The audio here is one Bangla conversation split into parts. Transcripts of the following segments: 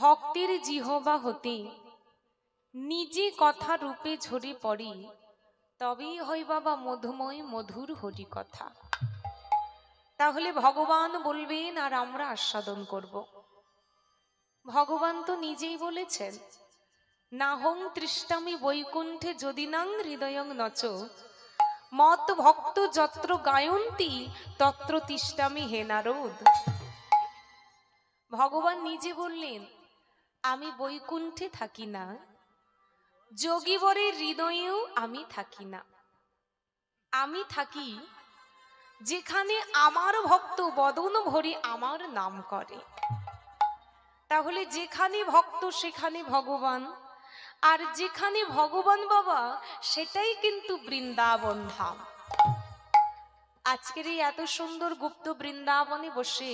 ভক্তের জিহবা হতে নিজে কথা রূপে ঝরে পড়ে, তবেই হয় বাবা মধুময় মধুর হরি কথা। তাহলে ভগবান বলবেন আর আমরা আস্বাদন করব। ভগবান তো নিজেই বলেছেন, নাহং তৃষ্ণামি বৈকুণ্ঠে যদিনাং হৃদয়ং নচ, মত ভক্ত যত্র গায়ন্তি তত্র তৃষ্ণামি হে নারদ। ভগবান নিজে বললেন, আমি বৈকুণ্ঠে থাকি না, যোগীবরের হৃদয়েও আমি থাকি না। আমি থাকি যেখানে আমার ভক্ত বদন ভরে আমার নাম করে। তাহলে যেখানে ভক্ত সেখানে ভগবান, আর যেখানে ভগবান বাবা সেটাই কিন্তু বৃন্দাবন ধাম। আজকের এই এত সুন্দর গুপ্ত বৃন্দাবনে বসে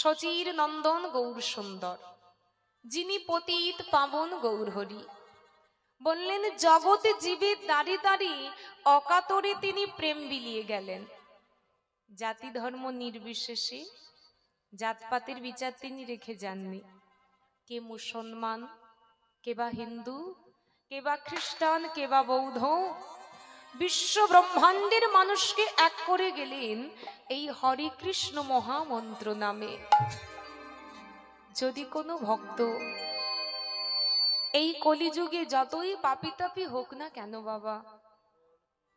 সচির নন্দন গৌর সুন্দর, যিনি পতিত পাবন গৌর হরি বললেন, জগতে জীবের দাঁড়ি দাঁড়ি অকাতরে তিনি প্রেম বিলিয়ে গেলেন। জাতি ধর্ম নির্বিশেষে, জাতপাতের বিচার তিনি রেখে যাননি। কে মুসলমান, কে বা হিন্দু, কে বা খ্রিস্টান, কে বা বৌদ্ধ, বিশ্ব ব্রহ্মাণ্ডের মানুষকে এক করে গেলেন এই হরে কৃষ্ণ মহামন্ত্র নামে। যদি কোনো ভক্ত এই কলিযুগে যতই পাপি তাপি হোক না কেন বাবা,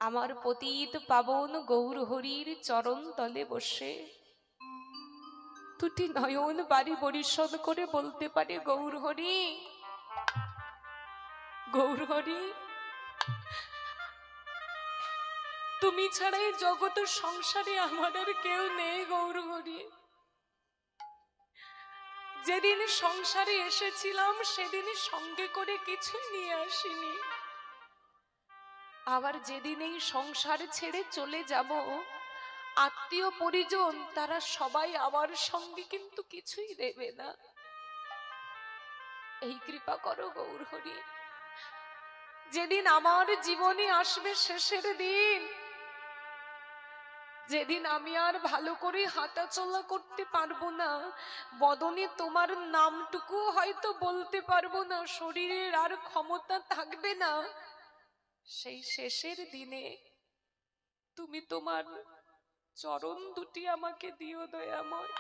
আমার পতিত পাবন গৌর হরির চরণ তলে বসে দুটি নয়ন বাড়ি পরিশোধ করে বলতে পারে, গৌর হরি গৌর হরি, তুমি ছাড়াই জগত সংসারে আমার আর কেউ নেই গৌর হরি। যেদিন সংসারে এসেছিলাম সেদিন সঙ্গে করে কিছু নিয়ে আসিনি, আবার যেদিন এই সংসার ছেড়ে চলে যাব, আত্মীয় পরিজন তারা সবাই আমার সঙ্গে কিন্তু কিছুই দেবে না। এই কৃপা করো গৌর হরি, যেদিন আমার জীবনে আসবে শেষের দিন, যেদিন আমি আর ভালো করে হাঁটা চলা করতে পারবো না, বদনে তোমার নামটুকু হয়তো বলতে পারবো না, শরীরের আর ক্ষমতা থাকবে না, সেই শেষের দিনে তুমি তোমার চরণ দুটি আমাকে দিও দয়াময়।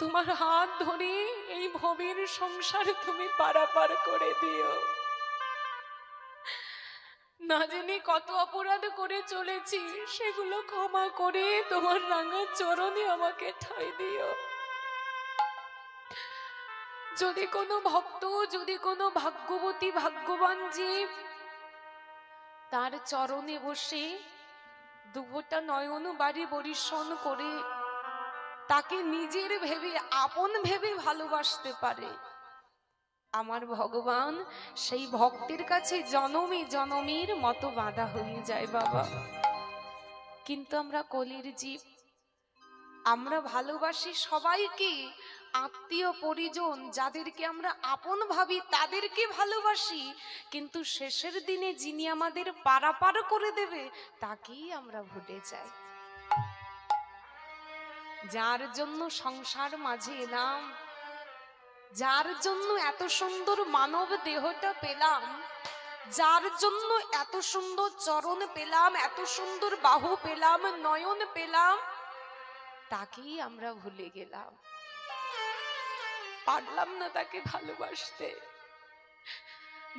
তোমার হাত ধরে এই ভবের সংসার তুমি পারাপার করে দিও। না জেনে কত অপরাধ করে চলেছি, সেগুলো ক্ষমা করে তোমার রাঙা চরণে আমাকে ঠাই দিও। যদি কোনো ভক্ত, যদি কোনো ভাগ্যবতী ভাগ্যবান জীব তার চরণে বসে দুভোটা নয়ন বাড়ি বরিশন করে তাকে নিজের ভেবে আপন ভেবে ভালোবাসতে পারে, আমার ভগবান সেই ভক্তের কাছে জনমে জনমের মতো বাঁধা হয়ে যায় বাবা। কিন্তু আমরা কলির জীব, আমরা ভালোবাসি সবাইকে, আত্মীয় পরিজন যাদেরকে আমরা আপন ভাবি তাদেরকে ভালোবাসি, কিন্তু শেষের দিনে যিনি আমাদের পারাপার করে দেবে তাকেই আমরা ভুলে যাই। যার জন্য সংসার মাঝে এলাম, যার জন্য এত সুন্দর মানব দেহটা পেলাম, যার জন্য এত সুন্দর চরণ পেলাম, এত সুন্দর বাহু পেলাম, নয়ন পেলাম, তাকেই আমরা ভুলে গেলাম। পারলাম না তাকে ভালোবাসতে।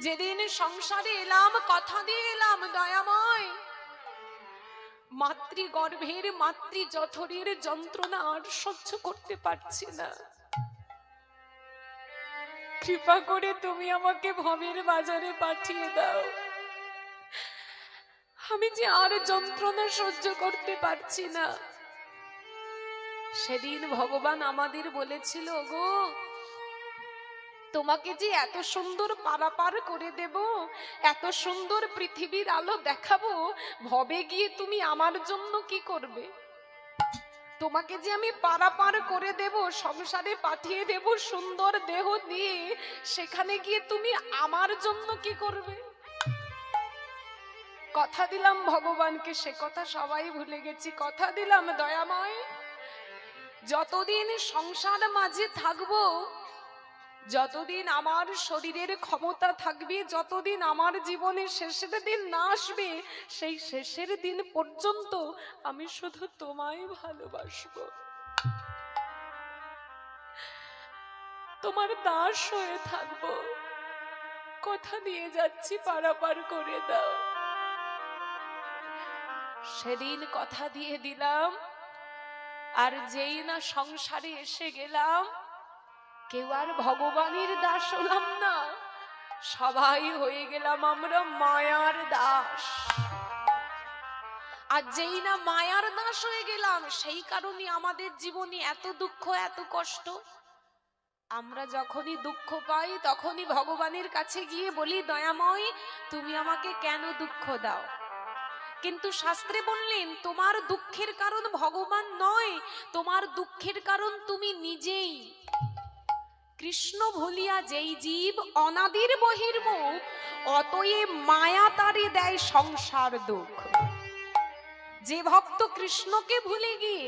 যেদিন সংসারে এলাম, কথা দিয়ে এলাম দয়াময়, মাতৃগর্ভের মাতৃ জঠরের যন্ত্রণা আর সহ্য করতে পারছি না, কৃপা করে তুমি আমাকে ভবের বাজারে পাঠিয়ে দাও। আমি যে আর যন্ত্রণা সহ্য করতে পারছি না। সেদিন ভগবান আমাদের বলেছিল, গো তোমাকে যে এত সুন্দর পারাপার করে দেব, এত সুন্দর পৃথিবীর আলো দেখাবো, ভবে গিয়ে তুমি আমার জন্য কি করবে? তোমাকে যে আমি পারাপার করে দেব, সংসারে পাঠিয়ে দেব সুন্দর দেহ দিয়ে, সেখানে গিয়ে তুমি আমার জন্য কি করবে? কথা দিলাম ভগবানকে, সে কথা সবাই ভুলে গেছি। কথা দিলাম দয়াময়, যতদিন সংসার মাঝে থাকবো, যতদিন আমার শরীরের ক্ষমতা থাকবে, যতদিন আমার জীবনের শেষের দিন না আসবে, সেই শেষের দিন পর্যন্ত আমি শুধু তোমায় ভালোবাসবো, তোমার দাস হয়ে থাকবো। কথা দিয়ে যাচ্ছি, পারাপার করে দাও। সেদিন কথা দিয়ে দিলাম, আর যেই না সংসারে এসে গেলাম, কেউ আর ভগবানের দাস হলাম না, সবাই হয়ে গেলাম আমরা মায়ার দাস। আর যেই না মায়ার দাস হয়ে গেলাম, সেই কারণে আমাদের জীবনে এত দুঃখ, এত কষ্ট। আমরা যখনই দুঃখ পাই তখনই ভগবানের কাছে গিয়ে বলি, দয়াময় তুমি আমাকে কেন দুঃখ দাও? কিন্তু শাস্ত্রে বললেন, তোমার দুঃখের কারণ ভগবান নয়, তোমার দুঃখের কারণ তুমি নিজেই। কৃষ্ণ ভুলিয়া যেই জীব অনাদির বহির্মুখ, অতএব মায়া তারে দেয় সংসার দুঃখ। যে ভক্ত কৃষ্ণকে ভুলে গিয়ে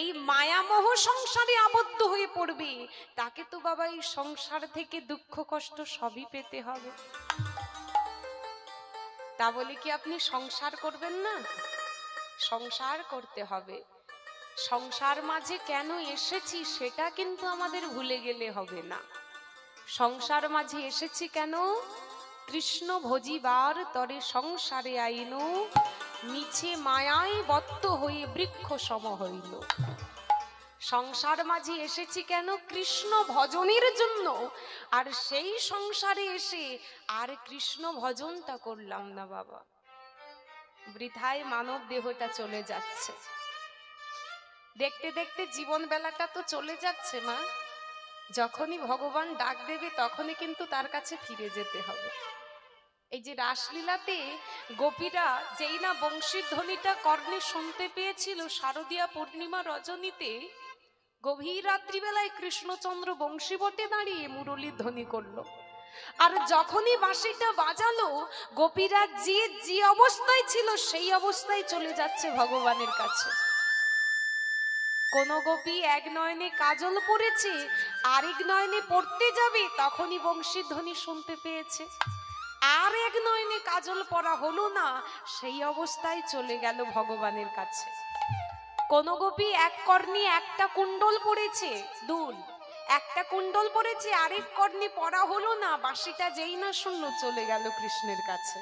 এই মায়ামোহ সংসারে আবদ্ধ হয়ে পড়বে, তাকে তো বাবা এই সংসার থেকে দুঃখ কষ্ট সবই পেতে হবে। তা বলে কি আপনি সংসার করবেন না? সংসার করতে হবে। সংসার মাঝে কেন এসেছি সেটা কিন্তু আমাদের ভুলে গেলে হবে না। সংসার মাঝে এসেছি কেন? কৃষ্ণ ভজিবার তরে সংসারে আইনু, নিচে মায়ায় বদ্ধ হয়ে বৃক্ষ সম হইল। সংসার মাঝে এসেছি কেন? কৃষ্ণ ভজনের জন্য। আর সেই সংসারে এসে আর কৃষ্ণ ভজনটা করলাম না বাবা, বৃথায় মানব দেহটা চলে যাচ্ছে। দেখতে দেখতে জীবন বেলাটা তো চলে যাচ্ছে মা। যখনই ভগবান ডাক দেবে তখনই কিন্তু তার কাছে ফিরে যেতে হবে। এই যে রাসলীলাতে গোপীরা যেই না বংশীর ধ্বনিটা কর্ণে শুনতে পেয়েছিল, শারদীয়া পূর্ণিমা রজনীতে গভীর রাত্রিবেলায় কৃষ্ণচন্দ্র বংশীবটে দাঁড়িয়ে মুরলীর ধ্বনি করল। আর যখনই বাঁশিটা বাজালো, গোপীরা যে অবস্থায় ছিল সেই অবস্থায় চলে যাচ্ছে ভগবানের কাছে। কোন গোপী এক নয়নে কাজল পড়েছে, আরেক নয়নে পড়তে যাবে তখনই বংশীর ধ্বনি শুনতে পেয়েছে। আর এক নয়নে কাজল পরা হলো না, সেই অবস্থায় চলে গেল ভগবানের কাছে। কোন গোপী এক কর্ণে একটা কুণ্ডল পড়েছে, দুল একটা কুণ্ডল পড়েছে, আরেক কর্ণে পরা হলো না, বাঁশিটা যেই না শুনলো চলে গেল কৃষ্ণের কাছে।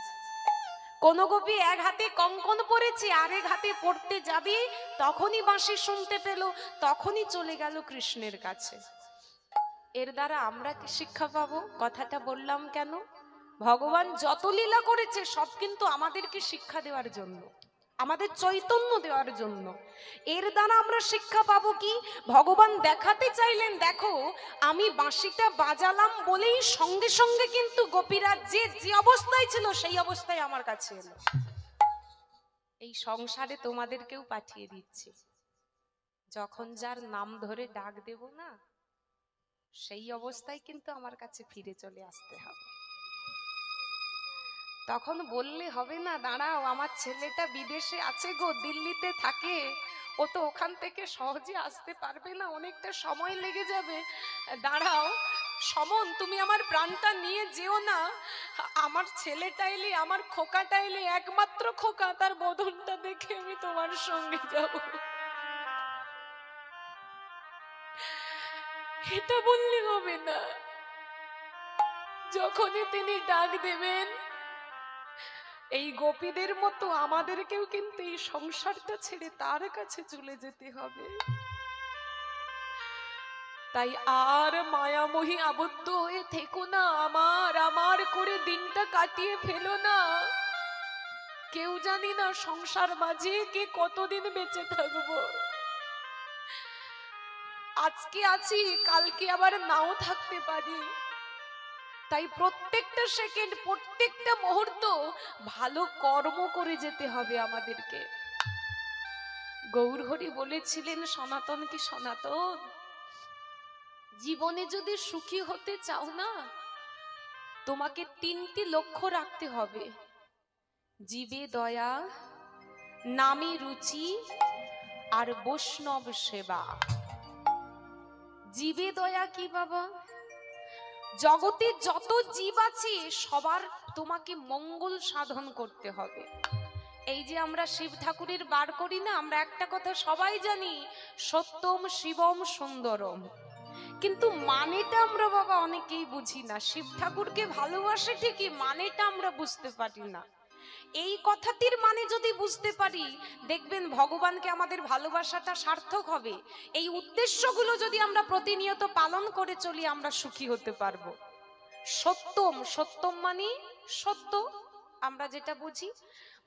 কোন গোপী এক হাতে কঙ্কন পড়েছে, আরেক হাতে পড়তে যাবে তখনই বাঁশি শুনতে পেল, তখনই চলে গেল কৃষ্ণের কাছে। এর দ্বারা আমরা কি শিক্ষা পাবো? কথাটা বললাম কেন? ভগবান যত লীলা করেছে সব কিন্তু আমাদেরকে শিক্ষা দেওয়ার জন্য, আমাদের চৈতন্য দেওয়ার জন্য। এর দ্বারা আমরা শিক্ষা পাবো কি? ভগবান দেখাতে চাইলেন, দেখো আমি বাঁশিটা বাজালাম বলেই সঙ্গে সঙ্গে কিন্তু গোপীরা যে অবস্থায় ছিল সেই অবস্থায় আমার কাছে এলো। এই সংসারে তোমাদেরকেও পাঠিয়ে দিচ্ছি। যখন যার নাম ধরে ডাক দেব না, সেই অবস্থায় কিন্তু আমার কাছে ফিরে চলে আসতে হবে। তখন বললে হবে না, দাঁড়াও আমার ছেলেটা বিদেশে আছে গো, দিল্লিতে থাকে, ও তো ওখান থেকে সহজে আসতে পারবে না, অনেকটা সময় লেগে যাবে, দাঁড়াও সমন তুমি আমার প্রাণটা নিয়ে যেও না, আমার ছেলেটা এলে, আমার খোকাটা এলে, একমাত্র খোকা, তার বদনটা দেখে আমি তোমার সঙ্গে যাব। এটা বললে হবে না। যখনই তিনি ডাক দেবেন, এই গোপীদের মতো আমাদেরকেও কিন্তু এই সংসারটা ছেড়ে তার কাছে চলে যেতে হবে। তাই আর মায়ামোহে আবদ্ধ হয়ে থেকো না, আমার আমার করে দিনটা কাটিয়ে ফেলো না। কেউ জানি না সংসার মাঝে কে কতদিন বেঁচে থাকবো। আজকে আছি, কালকে আবার নাও থাকতে পারি। তাই প্রত্যেকটা সেকেন্ড, প্রত্যেকটা মুহূর্ত ভালো কর্ম করে যেতে হবে আমাদেরকে। গৌর হরি বলেছিলেন, সনাতন কি সনাতন, জীবনে যদি সুখী হতে চাও না, তোমাকে তিনটি লক্ষ্য রাখতে হবে, জীবে দয়া, নামে রুচি, আর বৈষ্ণব সেবা। जीवे दया की बाबा जगते जत जीव आछे सबार तुम्हें मंगल साधन करते हबे। এই যে আমরা শিব ঠাকুরের বার করি না, আমরা একটা কথা সবাই জানি, সত্যম শিবম সুন্দরম, কিন্তু মানেটা আমরা বাবা অনেকেই বুঝি না। শিব ঠাকুরকে ভালোবাসে ঠিকই, মানেটা আমরা বুঝতে পারি না। এই কথাটির মানে যদি বুঝতে পারি, দেখবেন ভগবানকে আমাদের ভালোবাসাটা সার্থক হবে। এই উদ্দেশ্যগুলো যদি আমরা প্রতিনিয়ত পালন করে চলি, আমরা সুখী হতে পারবো। সত্যম, সত্যম মানে সত্য, আমরা যেটা বুঝি।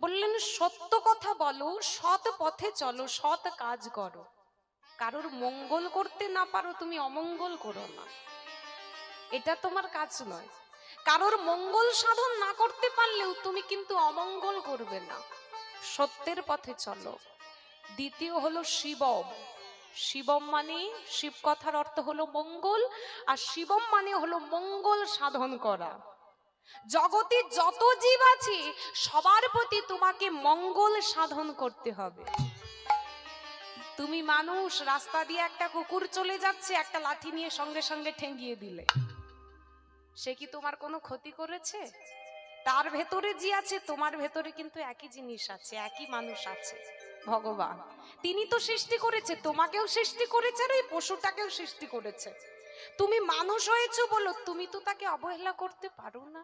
বললেন সত্য কথা বলো, সৎ পথে চলো, সৎ কাজ করো, কারোর মঙ্গল করতে না পারো তুমি অমঙ্গল করো না, এটা তোমার কাজ নয়। কারোর মঙ্গল সাধন না করতে পারলেও তুমি কিন্তু অমঙ্গল করবে না, সত্যের পথে চলো। দ্বিতীয় হলো শিবম। শিবম মানে, শিব কথার অর্থ হলো মঙ্গল, আর শিবম মানে হলো মঙ্গল সাধন করা। জগতে যত জীব আছে সবার প্রতি তোমাকে মঙ্গল সাধন করতে হবে। তুমি মানুষ, রাস্তা দিয়ে একটা কুকুর চলে যাচ্ছে, একটা লাঠি নিয়ে সঙ্গে সঙ্গে ঠেঙ্গিয়ে দিলে, সে কি তোমার কোনো ক্ষতি করেছে? তার ভেতরে যে আছে, তোমার ভেতরে কিন্তু একই জিনিস আছে, একই মানুষ আছে, ভগবান। তিনি তো সৃষ্টি করেছে, তোমাকেও সৃষ্টি করেছে, আর এই পশুটাকেও সৃষ্টি করেছে। তুমি মানুষ হয়েছো বলো, তুমি তো তাকে অবহেলা করতে পারো না।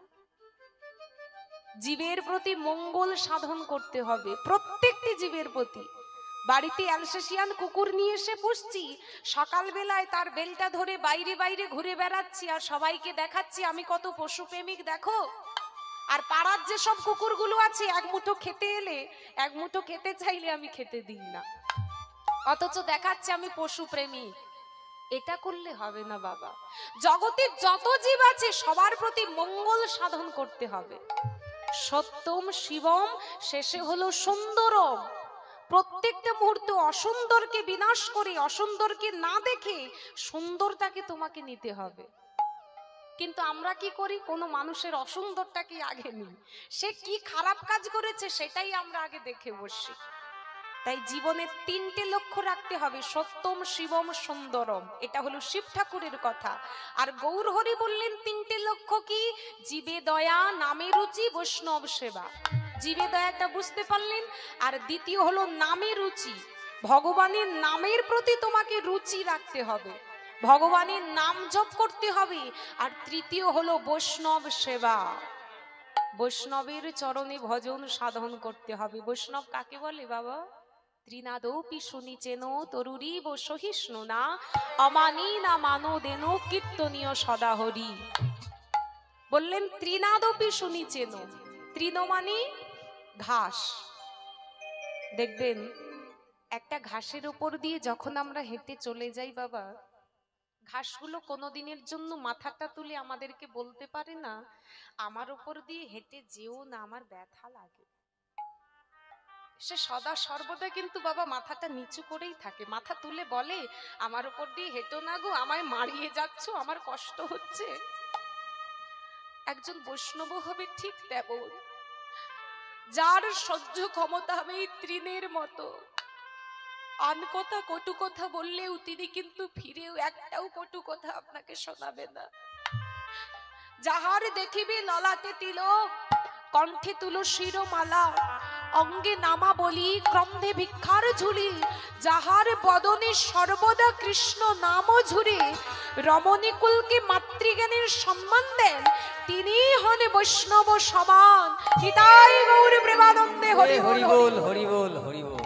জীবের প্রতি মঙ্গল সাধন করতে হবে, প্রত্যেকটি জীবের প্রতি। বাড়িতে অ্যালসেশিয়ান কুকুর নিয়ে এসে পুষছি, সকালবেলায় তার বেলটা ধরে বাইরে বাইরে ঘুরে বেড়াচ্ছি আর সবাইকে দেখাচ্ছি আমি কত পশু প্রেমিক, দেখো। আর পাড়ার যে সব কুকুরগুলো আছে, এক মুঠো খেতে চাইলে আমি খেতে দিই না, অথচ দেখাচ্ছি আমি পশু প্রেমিক। এটা করলে হবে না বাবা। জগতের যত জীব আছে সবার প্রতি মঙ্গল সাধন করতে হবে। সত্যম শিবম, শেষে হলো সুন্দরম। প্রত্যেকটা মুহূর্তে অসুন্দরকে বিনাশ করে, অসুন্দরকে না দেখে সুন্দরটাকে তোমাকে নিতে হবে। কিন্তু আমরা কি করি, কোনো মানুষের অসুন্দরটাকে আগে নিই, সে কি খারাপ কাজ করেছে সেটাই আমরা আগে দেখে বসি। তাই জীবনে তিনটে লক্ষ্য রাখতে হবে, সত্যম শিবম সুন্দরম, এটা হলো শিব ঠাকুরের কথা। আর গৌরহরি বললেন তিনটে লক্ষ্য কি, জীবে দয়া, নামে রুচি, বৈষ্ণব সেবা। জীবে দয়াটা বুঝতে পারলেন। আর দ্বিতীয় হলো নামে রুচি, ভগবানের নামের প্রতি তোমাকে রুচি রাখতে হবে, ভগবানের নাম জপ করতে হবে। আর তৃতীয় হলো বৈষ্ণব সেবা, বৈষ্ণবের চরণে ভজন সাধন করতে হবে। বৈষ্ণব কাকে বলে বাবা? ত্রিনাদৌপি শুনি চেন, তরুরীব সহিষ্ণু না, অমানি না মানো দেন, কীর্তনীয় সদা হরি। বললেন ত্রিনাদৌপি শুনি চেন, তৃণ মানে ঘাস। দেখবেন একটা ঘাসের উপর দিয়ে যখন আমরা হেঁটে চলে যাই বাবা, ঘাসগুলো কোনোদিনের জন্য মাথাটা তুলে আমাদেরকে বলতে পারে না, আমার উপর দিয়ে হেঁটে যেও না, আমার ব্যথা লাগে। সে সদা সর্বদা কিন্তু বাবা মাথাটা নিচু করেই থাকে, মাথা তুলে বলে আমার উপর দিয়ে হেঁটো না গো, আমায় মারিয়ে যাচ্ছ, আমার কষ্ট হচ্ছে। একজন বৈষ্ণব হবে ঠিক তেমন, যার সহ্য ক্ষমতা হবে তৃণের মতো। আনকথা কটু কথা বললেও তিনি কিন্তু ফিরেও একটাও কটু কথা আপনাকে শোনাবে না। যাহার দেখিবে ললাটে তিলক, কণ্ঠে তুলসীর মালা, অঙ্গে নামা বলি, ক্রন্ধে ভিক্ষার ঝুলি, যাহার বদনে সর্বদা কৃষ্ণ নাম ঝুরে, রমণীকুলকে মাতৃজ্ঞানের সম্মান দেন, তিনি হন বৈষ্ণব সমান। হিতাই গৌর প্রেমানন্দে হরি হরি বল, হরি বল, হরি বল।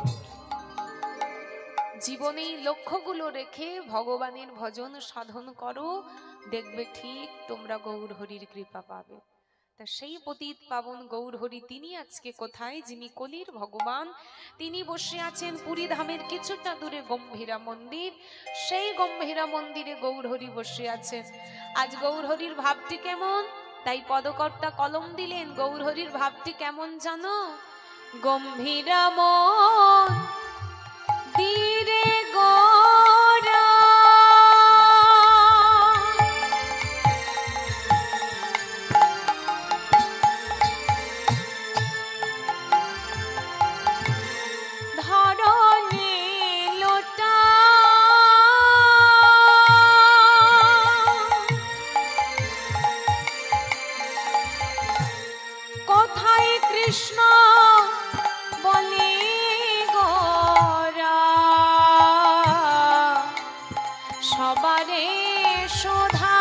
জীবনে লক্ষ্যগুলো রেখে ভগবানের ভজন সাধন করো, দেখবে ঠিক তোমরা গৌর হরির কৃপা পাবে। তা সেই পতিত পাবন গৌরহরি, তিনি আজকে কোথায়? যিনি কলির ভগবান, তিনি বসে আছেন পুরী ধামের কিছুটা দূরে গম্ভীরা মন্দির। সেই গম্ভীরা মন্দিরে গৌরহরি বসে আছেন। আজ গৌরহরির ভাবটি কেমন? তাই পদকর্তা কলম দিলেন, গৌরহরির ভাবটি কেমন জানো? গম্ভীরা মন ধীরে গোরা, ধরণে লোটা। সবারে শোধা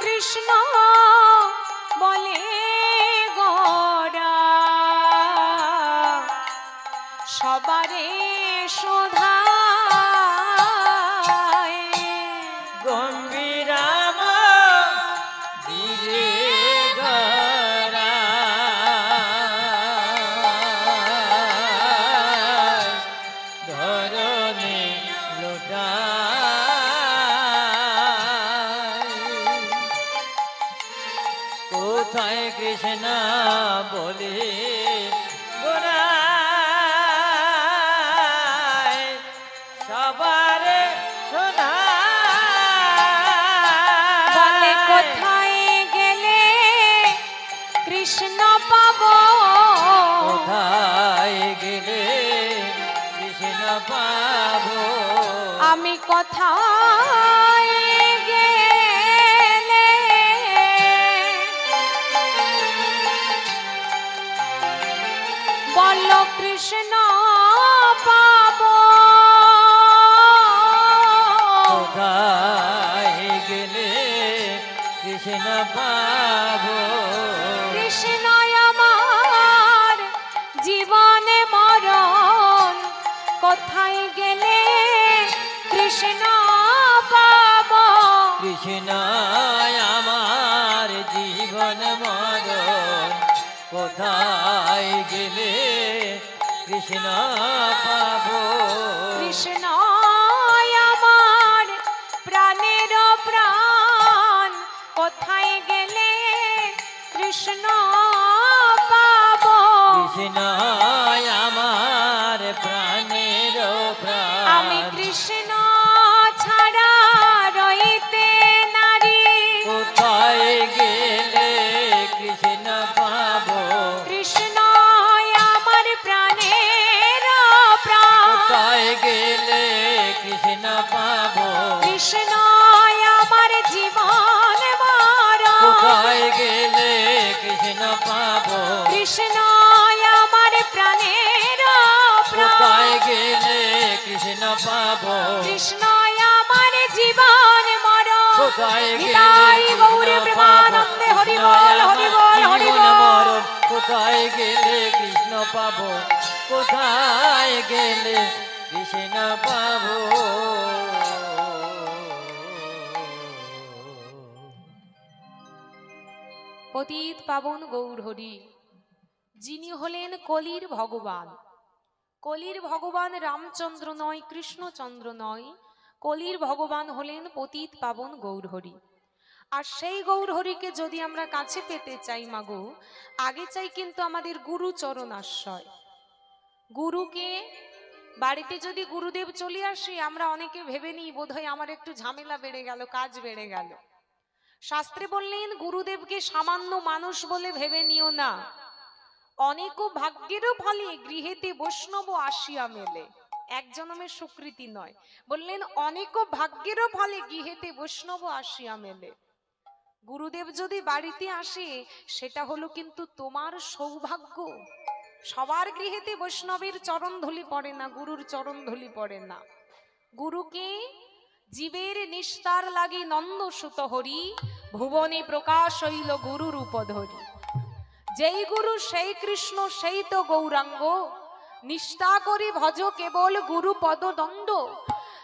কৃষ্ণ বলে গোরা সবারে শোধা कृष्णा बोले गोरा सबारे शोधा बोले कोथाय गेले कृष्ण पाबो कोथाय गेले कृष्ण पाबो आमी कोथाय बोलो कृष्ण पाबो कोथाय गेले कृष्ण पाबो कृष्ण आमार जीवने मरण कोथाय गेले कृष्ण पाबो कृष्ण आमार जीवन मरण कोथाय गेले कृष्णा पाबो कृष्णा आमार प्राणेर प्राण कोथाय गेले कृष्णा पाबो कृष्णा आमार प्राणेर प्राण आमी कृष्णा छाड़ा रहिते नारी कोथाय गेले कृष्णा पाबो कृष्ण गेले कृष्ण पाबो कृष्ण आमार जीवन मरण कोथाय गेले कृष्ण पाबो कृष्ण आमार प्राणेर प्राण कोथाय गेले कृष्ण पाबो कृष्ण आमार जीवन मरण कोथाय गेले गौर प्रेमानंद हरि बोल हरि बोल हरि बोल कोथाय गेले कृष्ण पाबो कोथाय गेले कृष्ण पाबो पतित पावन गौर हरि जिनी हलेन कलिर भगवान रामचंद्र नय कृष्णचंद्र नय कलिर भगवान हलेन पतित पावन गौर हरि और सेई गौर हरि के जदि आमरा काछे पेते चाई मागो आगे चाई किन्तु आमादेर गुरु चरण आश्रय गुरु के বাড়িতে যদি গুরুদেব চলে আসে আমরা অনেকে ভেবে নিই বোধহয় আমার একটু ঝামেলা বেড়ে গেল কাজ বেড়ে গেল শাস্ত্রে বললেন গুরুদেবকে সামান্য মানুষ বলে ভেবে নিও না অনেকও ভাগ্যেরও ফলে গৃহেতে বৈষ্ণব আসিয়া মেলে এক জনমের স্বীকৃতি নয় বললেন অনেকও ভাগ্যেরও ফলে গৃহেতে বৈষ্ণব আসিয়া মেলে গুরুদেব যদি বাড়িতে আসে সেটা হলো কিন্তু তোমার সৌভাগ্য সবার গৃহেতে বৈষ্ণবের চরণ ধুলি পড়ে না গুরুর চরণ ধুলি পড়ে না গুরুকে জীবের নিস্তার লাগি নন্দ সুত হরি ভুবনে প্রকাশ হইল গুরুর উপধরি যেই গুরু সেই কৃষ্ণ সেই তো গৌরাঙ্গ নিষ্ঠা করি ভজ কেবল গুরু পদদণ্ড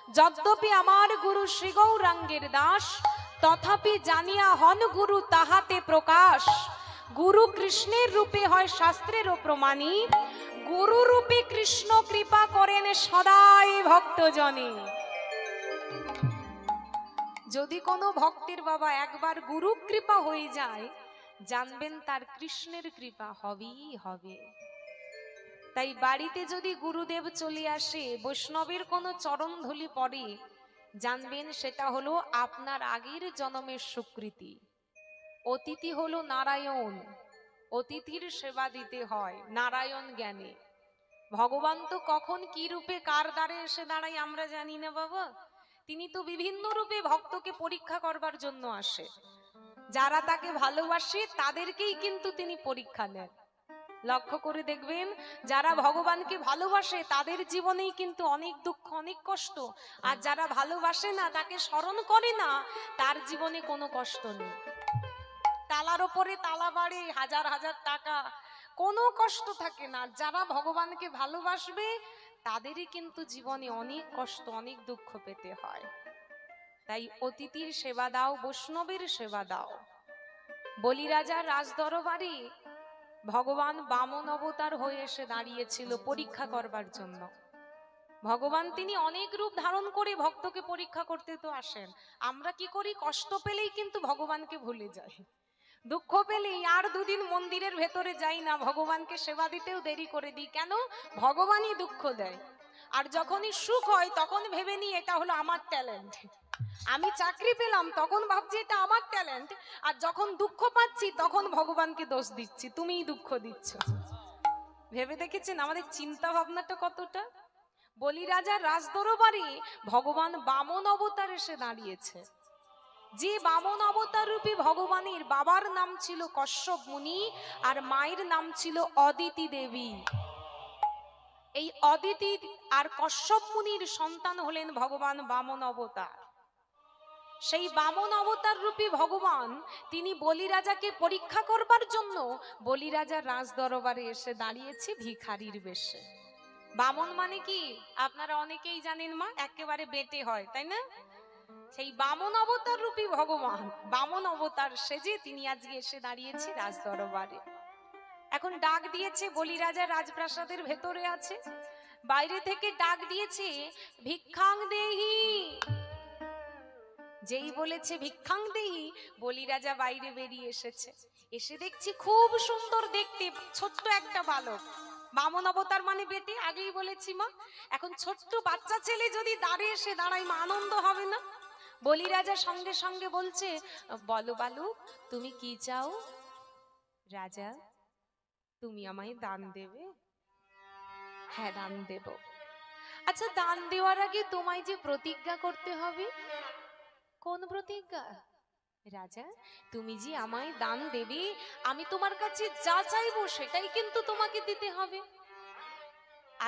यद्यपि आमार गुरु श्री गौरांगेर दास तथापि जानिया हन गुरु ताहाते प्रकाश। गुरु कृष्णेर रूपे हय शास्त्रेर प्रमाणी, गुरु रूपी कृष्ण कृपा करेन सदाई भक्तजने। यदि कोनो भक्तेर बाबा एकबार गुरु कृपा हये जाय, जानबेन तार कृष्णेर कृपा हबेई हबे। ताई बाड़ीते यदि गुरुदेव चले आसे, वैष्णवेर कोनो चरण धूलि पड़े, जानबेन सेटा हलो आपनार आगेर जन्मेर स्वीकृति। अतिथि हलो नारायण, अतिथिर सेवा दीते हय नारायण ज्ञाने। भगवान तो कखन की रूपे कार द्वारे एसे दाड़ाय आमरा जानि ना बाबा। तिनि तो विभिन्न रूपे भक्तके परीक्षा करबार जन्य आसे। जारा ताके भालोबासे तादेरकेई किन्तु तिनि परीक्षा नेन। लक्ष्य करे देखबेन जारा भगवानके भालोबासे तादेर जीवनेई किन्तु अनेक दुःख अनेक कष्ट, आर जारा भालोबासे ना ताके स्मरण करे ना तार जीवने कोनो कष्ट नेई। तालार ओपरे ताला बाड़े हजार हजार टाका, कोनो कष्ट थाके ना। जारा भगवान के भालोबासबे तादेरई किन्तु जीवने अनेक कष्ट अनेक दुःख पेते हय। ताई अतिथिर सेवा दाओ, वैष्णवेर सेवा दाओ। बलि राजा राज दरबारे भगवान बामन अवतार हये एसे दाड़ियेछिलो परीक्षा करबार जन्य। भगवान तिनि अनेक रूप धारण करे भक्तके परीक्षा करते तो आसेन। आमरा कि करि कष्ट पेलेई किन्तु भगवानके भुले जाई। दुख पेले यार दुदिन मंदिरेर भेतरे जाई ना, भगवान के सेवा दीतेओ देरी करे दी। केनो भगवानी दुख देय। आर जखोनी सुख हय तखन भेबे नी एटा हलो आमार टैलेंट। आमी चाकरी पेलाम तखन भाबछि एटा आमार टैलेंट। आर जखन दुख पाচ্ছি तखन भगवान के दोष दिচ্ছি, तुमिই दुख दिচ্ছো। भेबे देखेছেন আমাদের চিন্তা ভাবনাটা কতটা। বলি রাজা রাজ দরবারে ভগবান বামন অবতার এসে দাঁড়িয়েছে। যে বামন অবতার রূপী ভগবানের বাবার নাম ছিল কশ্যপ মুনি, আর মায়ের নাম ছিল অদিতি দেবী। এই অদিতি আর কশ্যপ মুনির সন্তান হলেন ভগবান বামন অবতার। সেই বামন অবতার রূপী ভগবান তিনি বলি রাজাকে পরীক্ষা করবার জন্য বলি রাজার রাজ দরবারে এসে দাঁড়িয়েছে ভিখারির বেশে। বামন মানে কি আপনারা অনেকেই জানেন মা, একেবারে বেটে হয় তাই না। সেই বামন অবতার রূপী ভগবান বামন অবতার সেজে তিনি আজকে এসে দাঁড়িয়েছে রাজ দরবারে। এখন ডাক দিয়েছে, বলি রাজা রাজপ্রাসাদের ভেতরে আছে, বাইরে থেকে ডাক দিয়েছে ভিক্ষাং দেহি। যেই বলেছে ভিক্ষাং দেহি, বলি রাজা বাইরে বেরিয়ে এসেছে। এসে দেখছি খুব সুন্দর দেখতে ছোট্ট একটা বালক। বামন অবতার মানে বেটি, আগেই বলেছি মা। এখন ছোট্ট বাচ্চা ছেলে যদি দাঁড়িয়ে এসে দাঁড়ায় মা, আনন্দ হবে না? বলি রাজা সঙ্গে সঙ্গে বলছে, বলো বালক তুমি কি চাও? রাজা তুমি আমায় দান দেবে? হ্যাঁ দান দেব। আচ্ছা দান দেওয়ার আগে তোমায় যে প্রতিজ্ঞা করতে হবে। কোন প্রতিজ্ঞা? রাজা তুমি যে আমায় দান দেবে, আমি তোমার কাছে যা চাইবো সেটাই কিন্তু তোমাকে দিতে হবে।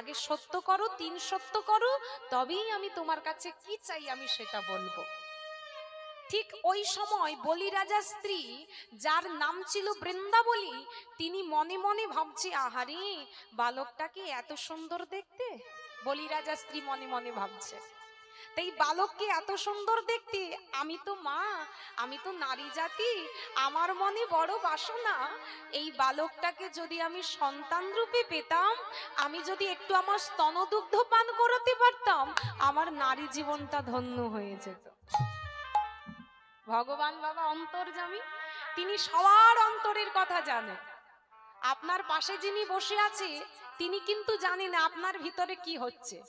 আগে সত্য করো, তিন সত্য করো, তবেই আমি তোমার কাছে কি চাই আমি সেটা বলবো। ঠিক ওই সময় বলি রাজার স্ত্রী যার নাম ছিল বৃন্দাবলী, তিনি মনে মনে ভাবছে, আহারে বালকটাকে এত সুন্দর দেখতে। বলি রাজার স্ত্রী মনে মনে ভাবছে, তাই বালককে এত সুন্দর দেখতে, আমি তো মা, আমি তো নারী জাতি, আমার মনে বড় বাসনা, এই বালকটাকে যদি আমি সন্তান রূপে পেতাম, আমি যদি একটু আমার স্তনদুগ্ধ পান করাতে পারতাম, আমার নারী জীবনটা ধন্য হয়ে যেত। ভগবান বাবা অন্তর্যামী, তিনি সবার অন্তরের কথা জানেন। আপনার পাশে যিনি বসে আছে তিনি কিন্তু জানেন আপনার ভিতরে কি হচ্ছে,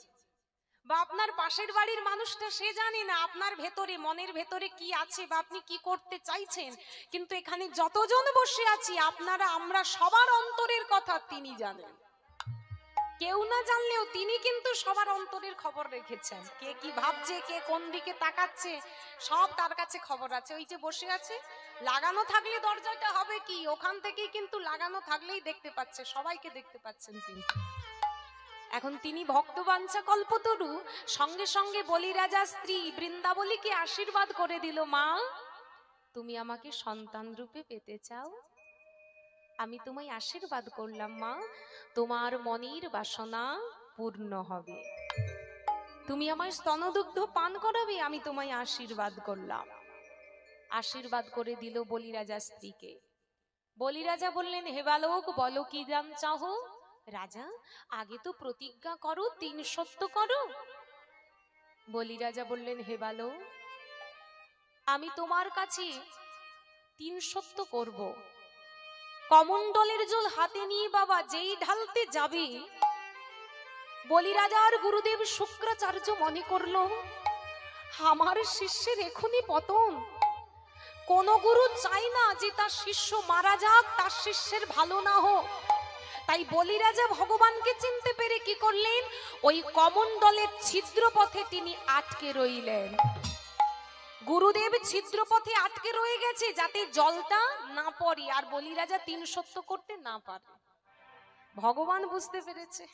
বা আপনার পাশের বাড়ির মানুষটা সে জানে না আপনার ভেতরে মনের ভেতরে কি আছে বা আপনি কি করতে চাইছেন। কিন্তু এখানে যতজন বসে আছি আপনারা আমরা সবার অন্তরের কথা তিনি জানেন। কেউ না জানলেও তিনি কিন্তু সবার অন্তরের খবর রেখেছেন। কে কি ভাবছে, কে কোন দিকে তাকাচ্ছে, সব তার কাছে খবর আছে। ওই যে বসে আছে, লাগানো থাকলে দরজাটা হবে কি, ওখান থেকেই কিন্তু লাগানো থাকলেই দেখতে পাচ্ছে, সবাইকে দেখতে পাচ্ছেন তিনি। এখন তিনি ভক্তবাঞ্ছা কল্পতরু, সঙ্গে সঙ্গে বলি রাজা স্ত্রী বৃন্দাবলীকে আশীর্বাদ করে দিল, মা তুমি আমাকে সন্তান রূপে পেতে চাও, আমি তোমায় আশীর্বাদ করলাম, মা তোমার মনের বাসনা পূর্ণ হবে। তুমি আমায় স্তনদুগ্ধ পান করাবে, আমি তোমায় আশীর্বাদ করলাম। আশীর্বাদ করে দিল বলি রাজা স্ত্রীকে। বলি রাজা বললেন, হে বালক, বলো কি দান চাহ? রাজা, আগে তো প্রতিজ্ঞা করো, তিন সত্য করো। বলি রাজা বললেন, হে বালক, আমি তোমার কাছে তিন সত্য করব। কমণ্ডলের জল হাতে নিয়ে বাবা যেই ঢালতে যাবে, বলি রাজার গুরুদেব শুক্রাচার্য মনে করল আমার শিষ্যের এখনই পতন। কোন গুরু চাই না যে তার শিষ্য মারা যাক, তার শিষ্যের ভালো না হোক। তাই বলি রাজা ভগবানকে চিনতে পেরে কি করলেন, ওই কমণ্ডলের ছিদ্র পথে তিনি আটকে রইলেন। গুরুদেব ছিদ্র পথে আটকে রয়ে গেছে যাতে জলটা না পড়ে আর বলি রাজা তিন সত্য করতে না পারে। ভগবান বুঝতে পেরেছে,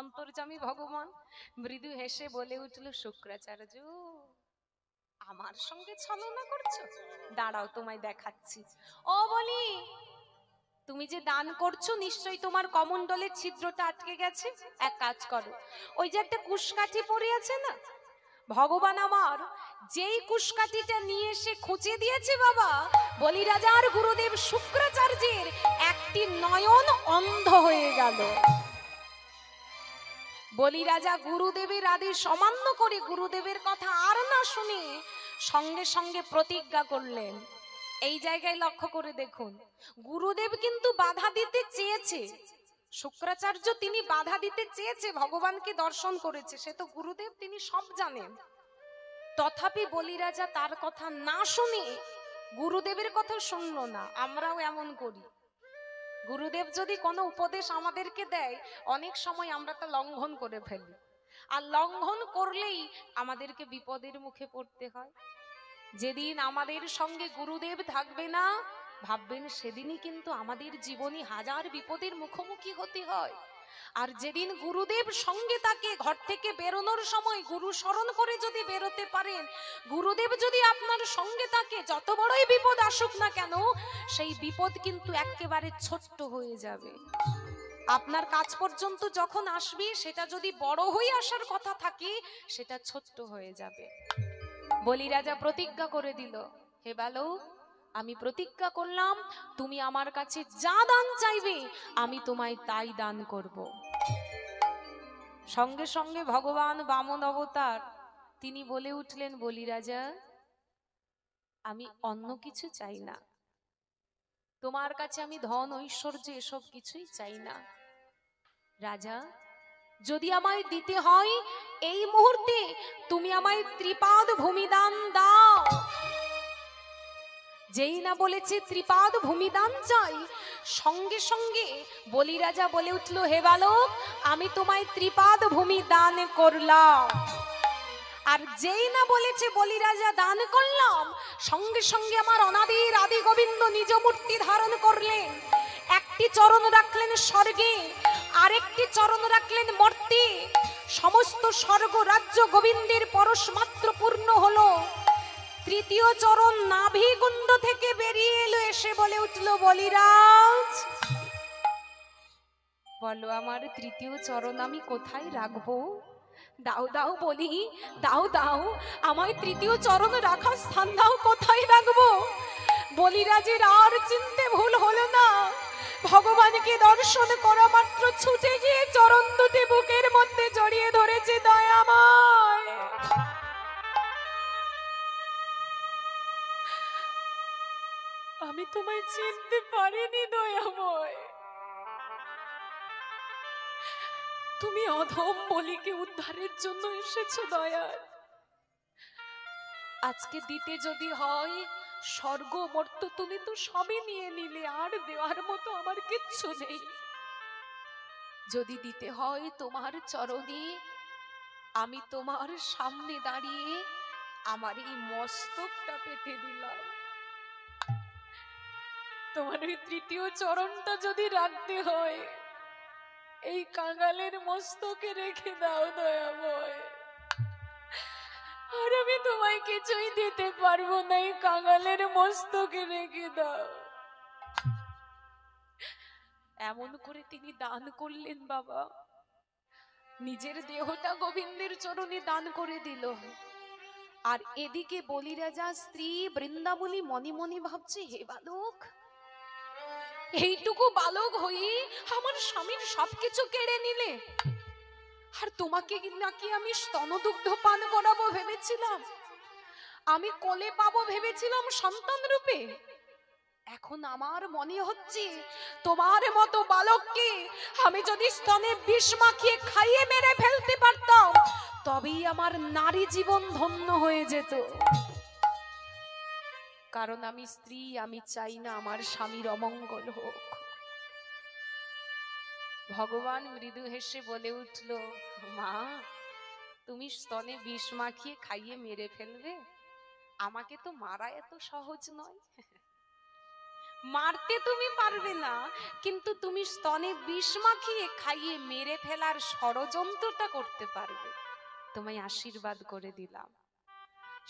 অন্তর্যামী ভগবান মৃদু হেসে বলে উঠল, শুক্রাচার্য আমার সঙ্গে ছলনা করছো? দাঁড়াও তোমায় দেখাচ্ছি। ও বলি, তুমি যে দান করছো নিশ্চয়ই তোমার কমণ্ডলের ছিদ্রটা আটকে গেছে। এক কাজ করো, ওই যে একটা কুশকাঠি পড়ে আছে না, ভগবান আমার যেই কুশকাঠিটা নিয়ে এসে খুঁজে দিয়েছে বাবা, বলি রাজার গুরুদেব শুক্রাচার্যের একটি নয়ন অন্ধ হয়ে গেল। বলি রাজা গুরুদেবের আদেশ অমান্য করে, গুরুদেবের কথা আর না শুনে সঙ্গে সঙ্গে প্রতিজ্ঞা করলেন। এই জায়গায় লক্ষ্য করে দেখুন, গুরুদেব কিন্তু বাধা দিতে চেয়েছে, শুক্রাচার্য তিনি বাধা দিতে চেয়েছে, ভগবানকে দর্শন করেছে, সে তো গুরুদেব, তিনি সব জানেন। তথাপি বলি রাজা তার কথা না শুনে গুরুদেবের কথা শুনল না। আমরাও এমন করি, গুরুদেব যদি কোনো উপদেশ আমাদেরকে দেয় অনেক সময় আমরা তা লঙ্ঘন করে ফেলি, আর লঙ্ঘন করলেই আমাদেরকে বিপদের মুখে পড়তে হয়। যেদিন আমাদের সঙ্গে গুরুদেব থাকবে না, ভাববেন সেদিনই কিন্তু আমাদের জীবনে হাজার বিপদের মুখোমুখি হতে হয়। আর যেদিন গুরুদেব সঙ্গে থাকে, ঘর থেকে বেরোনোর সময় গুরু স্মরণ করে যদি বেরোতে পারেন, গুরুদেব যদি আপনার সঙ্গে থাকে, যত বড়ই বিপদ আসুক না কেন সেই বিপদ কিন্তু একেবারে ছোট্ট হয়ে যাবে। আপনার কাছ পর্যন্ত যখন আসবে, সেটা যদি বড় হয়ে আসার কথা থাকে সেটা ছোট্ট হয়ে যাবে। বলি রাজা প্রতিজ্ঞা করে দিল, হে বালক, আমি প্রতিজ্ঞা করলাম তুমি আমার কাছে যা দান চাইবে আমি তোমায় তাই দান করব। সঙ্গে সঙ্গে ভগবান বামন অবতার তিনি বলে উঠলেন, বলি রাজা আমি অন্য কিছু চাই না, তোমার কাছে আমি ধন ঐশ্বর্য এসব কিছুই চাই না। রাজা যদি আমায় দিতে হয় এই মুহূর্তে তুমি আমায় ত্রিপাদ ভূমিদান দাও। যেই না বলেছে ত্রিপাদ ভূমিদান চাই, সঙ্গে সঙ্গে বলি রাজা বলে উঠল, হে বালক আমি তোমায় ত্রিপাদ ভূমি দান করলাম। আর যেই না বলেছে বলি রাজা দান করলাম, সঙ্গে সঙ্গে আমার অনাদির আদি গোবিন্দ নিজ মূর্তি ধারণ করলেন। একটি চরণ রাখলেন স্বর্গে, আরেকটি চরণ রাখলেন মর্তে। সমস্ত স্বর্গ রাজ্য গোবিন্দের পরশ মাত্র পূর্ণ হলো। তৃতীয় চরণ নাভি কুণ্ড থেকে বেরিয়ে এলো, এসে বলে উঠল, বলিরাজ বলো আমার তৃতীয় চরণ আমি কোথায় রাখবো? দাও দাও বলি, দাও দাও আমায় তৃতীয় চরণ রাখার স্থান দাও, কোথায় রাখবো? বলিরাজের আর চিনতে ভুল হলো না, ভগবানকে দর্শন করা মাত্র ছুটে গিয়ে চরণ দুটি বুকের মধ্যে জড়িয়ে ধরেছে। দয়াময় আমি তোমায় চিনতে পারিনি, দয়াময় তুমি অধম বলিকে উদ্ধারের জন্য এসেছো। দয়ার আজকে দিতে যদি হয় স্বর্গ মর্ত তুমি তো সবই নিয়ে নিলে, আর দেওয়ার মতো আমার কিচ্ছু নেই। যদি দিতে হয় তোমার চরণে, আমি তোমার সামনে দাঁড়িয়ে আমার এই মস্তকটা পেতে দিলাম। তোমার ওই তৃতীয় চরণটা যদি রাখতে হয় এই কাঙালের মস্তকে রেখে দাও দয়াময়। আর আমি তোমায় কিছুই দিতে পারবো না, এই কাঙালের মস্তকে রেখে দাও। এমন করে তিনি দান করলেন বাবা। নিজের দেহটা গোবিন্দের চরণে দান করে দিল। আর এদিকে বলি রাজা স্ত্রী বৃন্দাবলী মনে মনে ভাবছে, হে বালক, এইটুকু বালক হয়ে আমার স্বামীর সবকিছু কেড়ে নিলে, আর তোমাকে নাকি আমি স্তনদুগ্ধ পান করাবো ভেবেছিলাম, আমি কোলে পাবো ভেবেছিলাম সন্তান রূপে। এখন আমার মনে হচ্ছে তোমার মতো বালককে আমি যদি স্তনে বিষ মাখিয়ে খাইয়ে মেরে ফেলতে পারতাম তবেই আমার নারী জীবন ধন্য হয়ে যেত। কারণ আমি স্ত্রী, আমি চাই না আমার স্বামীর অমঙ্গল হোক। ভগবান মৃদু হেসে বলে উঠল, মা, তুমি স্তনে বিষ মাখিয়ে খাইয়ে মেরে ফেলবে? আমাকে তো মারা এত সহজ নয়। মারতে তুমি পারবে না, কিন্তু তুমি স্তনে বিষ মাখিয়ে খাইয়ে মেরে ফেলার ষড়যন্ত্রটা করতে পারবে। তোমায় আশীর্বাদ করে দিলাম।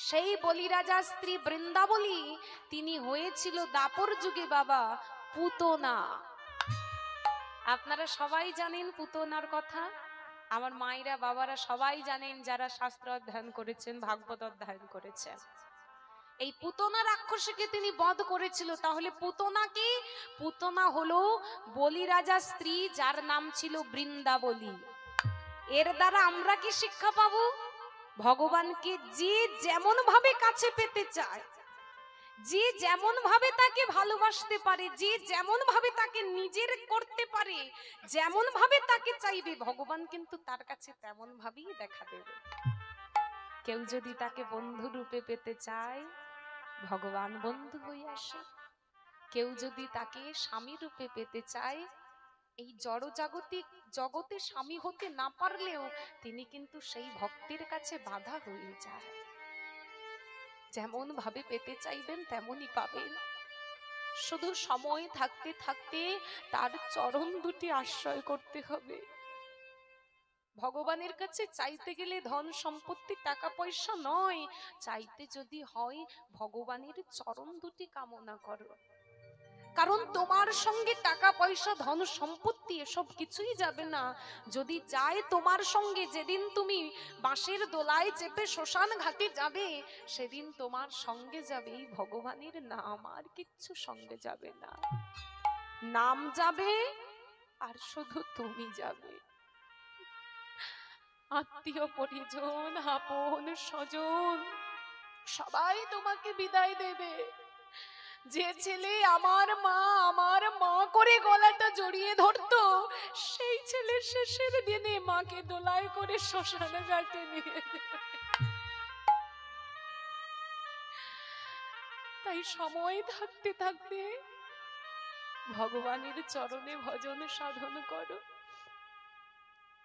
সেই বলি রাজা স্ত্রী বৃন্দাবলী তিনি হয়েছিল দাপর যুগে বাবা পুতনা। আপনারা সবাই জানেন পুতনার কথা, আমার মায়েরা বাবারা সবাই জানেন, যারা শাস্ত্র অধ্যয়ন করেছেন, ভাগবত অধ্যয়ন করেছেন। এই পুতনা রাক্ষসীকে তিনি বধ করেছিল। তাহলে পুতনা কি? পুতনা হলো বলি রাজা স্ত্রী, যার নাম ছিল বৃন্দাবলী। এর দ্বারা আমরা কি শিক্ষা পাবো? ভগবানকে যে যেমন ভাবে কাছে পেতে চায়, যে যেমন ভাবে তাকে ভালোবাসতে পারে, যে যেমন ভাবে তাকে নিজের করতে পারে, যেমন ভাবে তাকে চাইবে, ভগবান কিন্তু তার কাছে তেমন ভাবেই দেখা দেবে। কেউ যদি তাকে বন্ধু রূপে পেতে চায়, ভগবান বন্ধু হয়ে আসে। কেউ যদি তাকে স্বামী রূপে পেতে চায়, এই জড়জাগতিক জগতে স্বামী হতে না পারলেও তিনি কিন্তু সেই ভক্তের কাছে বাধা হয়ে যায়। যেমন ভাবে পেতে চাইবেন তেমনই পাবেন। শুধু সময় থাকতে থাকতে তার চরণ দুটি আশ্রয় করতে হবে। ভগবানের কাছে চাইতে গেলে ধন সম্পত্তি টাকা পয়সা নয়, চাইতে যদি হয় ভগবানের চরণ দুটি কামনা করো। কারণ তোমার সঙ্গে টাকা পয়সা ধন সম্পত্তি এসব কিছুই যাবে না। যদি যায় তোমার সঙ্গে, যেদিন তুমি বাঁশের দোলায় চেপে শ্মশান ঘাটে যাবে, সেদিন তোমার সঙ্গে যাবে এই ভগবানের নাম, আর কিচ্ছু সঙ্গে যাবে না। নাম যাবে আর শুধু তুমি যাবে। আত্মীয় পরিজন, আপন স্বজন সবাই তোমাকে বিদায় দেবে। যে ছেলে আমার মা আমার মা করে গলাটা জড়িয়ে ধরতো, সেই ছেলের শেষের দিনে মাকে দোলায় করে শ্মশানে ঘাটে নিয়ে। তাই সময় থাকতে থাকতে ভগবানের চরণে ভজন সাধন করো।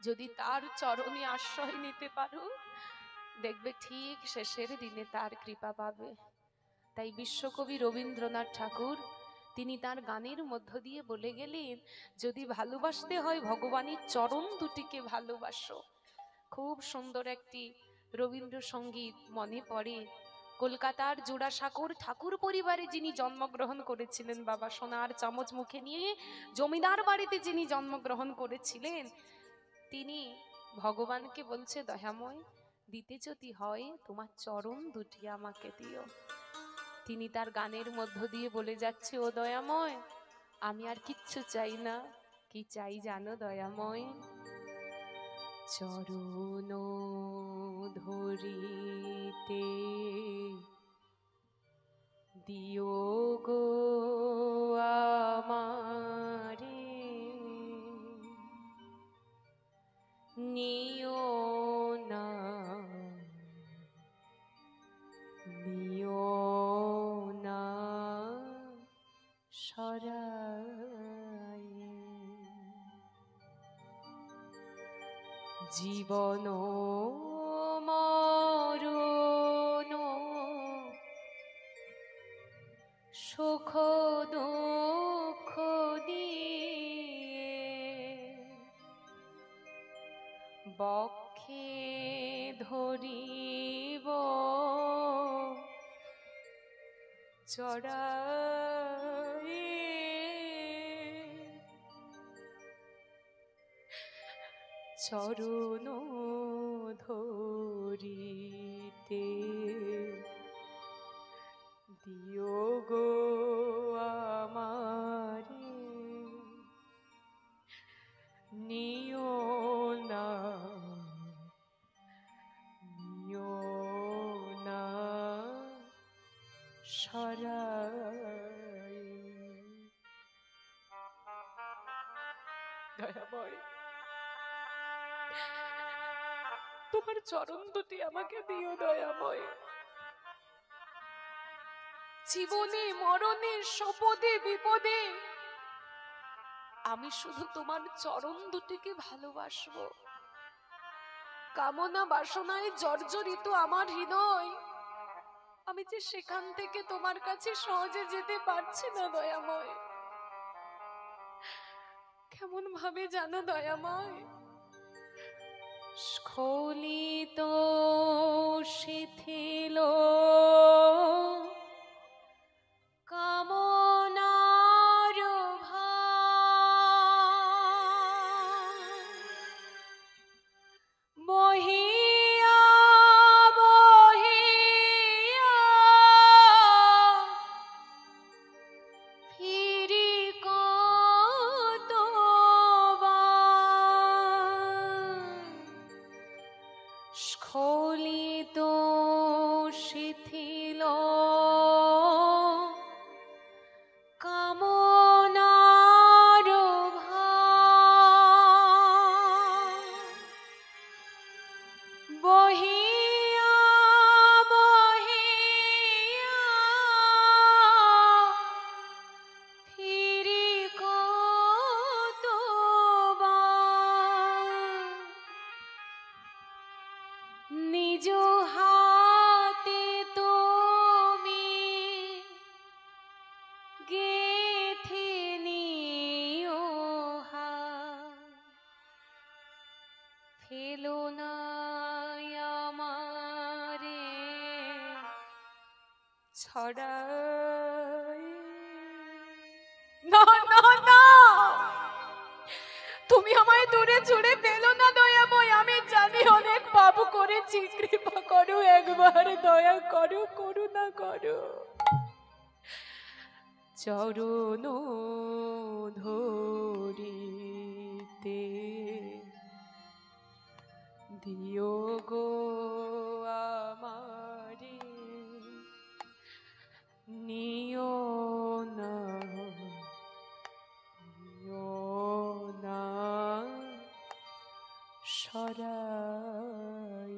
যদি তার চরণে আশ্রয় নিতে পারো, দেখবে ঠিক শেষের দিনে তার কৃপা পাবে। তাই বিশ্বকবি রবীন্দ্রনাথ ঠাকুর তিনি তার গানের মধ্য দিয়ে বলে গেলেন, যদি ভালোবাসতে হয় ভগবানের চরণ দুটিকে ভালোবাসো। খুব সুন্দর একটি রবীন্দ্রসঙ্গীত মনে পড়ে। কলকাতার জোড়াসাঁকোর ঠাকুর পরিবারে যিনি জন্মগ্রহণ করেছিলেন, বাবা সোনার চামচ মুখে নিয়ে জমিদার বাড়িতে যিনি জন্মগ্রহণ করেছিলেন, তিনি ভগবানকে বলছে, দয়াময়, দিতে যদি হয় তোমার চরণ দুটি আমাকে দিও। তিনি তার গানের মধ্য দিয়ে বলে যাচ্ছে, ও দয়াময়, আমি আর কিচ্ছু চাই না। কি চাই জানো দয়াময়? চরণ ধরিতে দিও গো আমারে, নিও না জীবন মরণ সুখ দুঃখ দিয়ে বক্ষে ধরিব চড়া। চরণ ধরিতে দিও গো আমারে, নিও না নিও না সরাই দয়াময়। তোমার চরণ দুটি আমাকে দিও দয়াময়। জীবনে মরণে শপথে বিপদে আমি শুধু তোমার চরণ দুটিকে ভালোবাসবো। কামনা বাসনায় জর্জরিত আমার হৃদয়, আমি যে সেখান থেকে তোমার কাছে সহজে যেতে পারছি না দয়াময়। কেমন ভাবে জানো দয়াময়, স্খলিত শিথিল কামনার ভার বহিয়া বহিয়া ফিরি কতবার, স্খলিত শিথিল তুমি আমায় দূরে ছুড়ে ফেলো না দয়াময়। আমি জানি অনেক পাপ করেছি, কৃপা করো একবার, দয়া করো, করুণা করো। চরণ ধরিতে দিও গো আমারে, নিও না নিও না সরাই।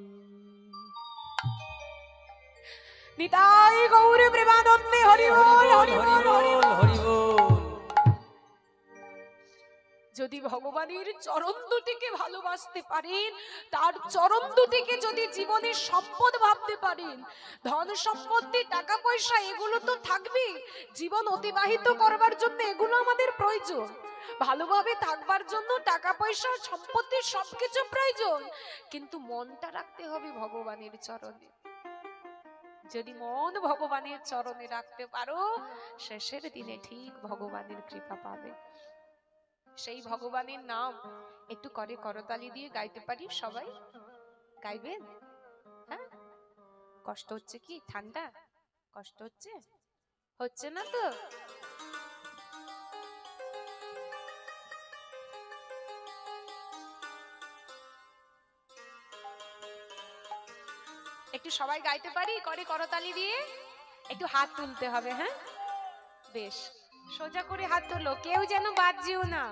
নিতাই গৌর প্রেমানন্দে হরি বল হরি বল হরি বল হরি বল। যদি ভগবানের চরণ দুটিকে ভালোবাসতে পারেন, তার চরণ দুটিকে যদি জীবনের সম্পদ ভাবতে পারেন, ধন সম্পত্তি, টাকা পয়সা এগুলো তো থাকবে, জীবন অতিবাহিত করবার জন্য এগুলো আমাদের প্রয়োজন, ভালোভাবে থাকবার জন্য টাকা পয়সা সম্পত্তি সবকিছু প্রয়োজন, কিন্তু মনটা রাখতে হবে ভগবানের চরণে। যদি মন ভগবানের চরণে রাখতে পারো, শেষের দিনে ঠিক ভগবানের কৃপা পাবে। সেই ভগবানের নাম একটু করে করতালি দিয়ে গাইতে পারি সবাই? গাইবেন? হ্যাঁ, কষ্ট হচ্ছে কি? ঠান্ডা কষ্ট হচ্ছে? হচ্ছে না তো? একটু সবাই গাইতে পারি করে করতালি দিয়ে? একটু হাত তুলতে হবে। হ্যাঁ, বেশ সোজা করে হাত তুলো, কেউ যেন বাদ যেও না।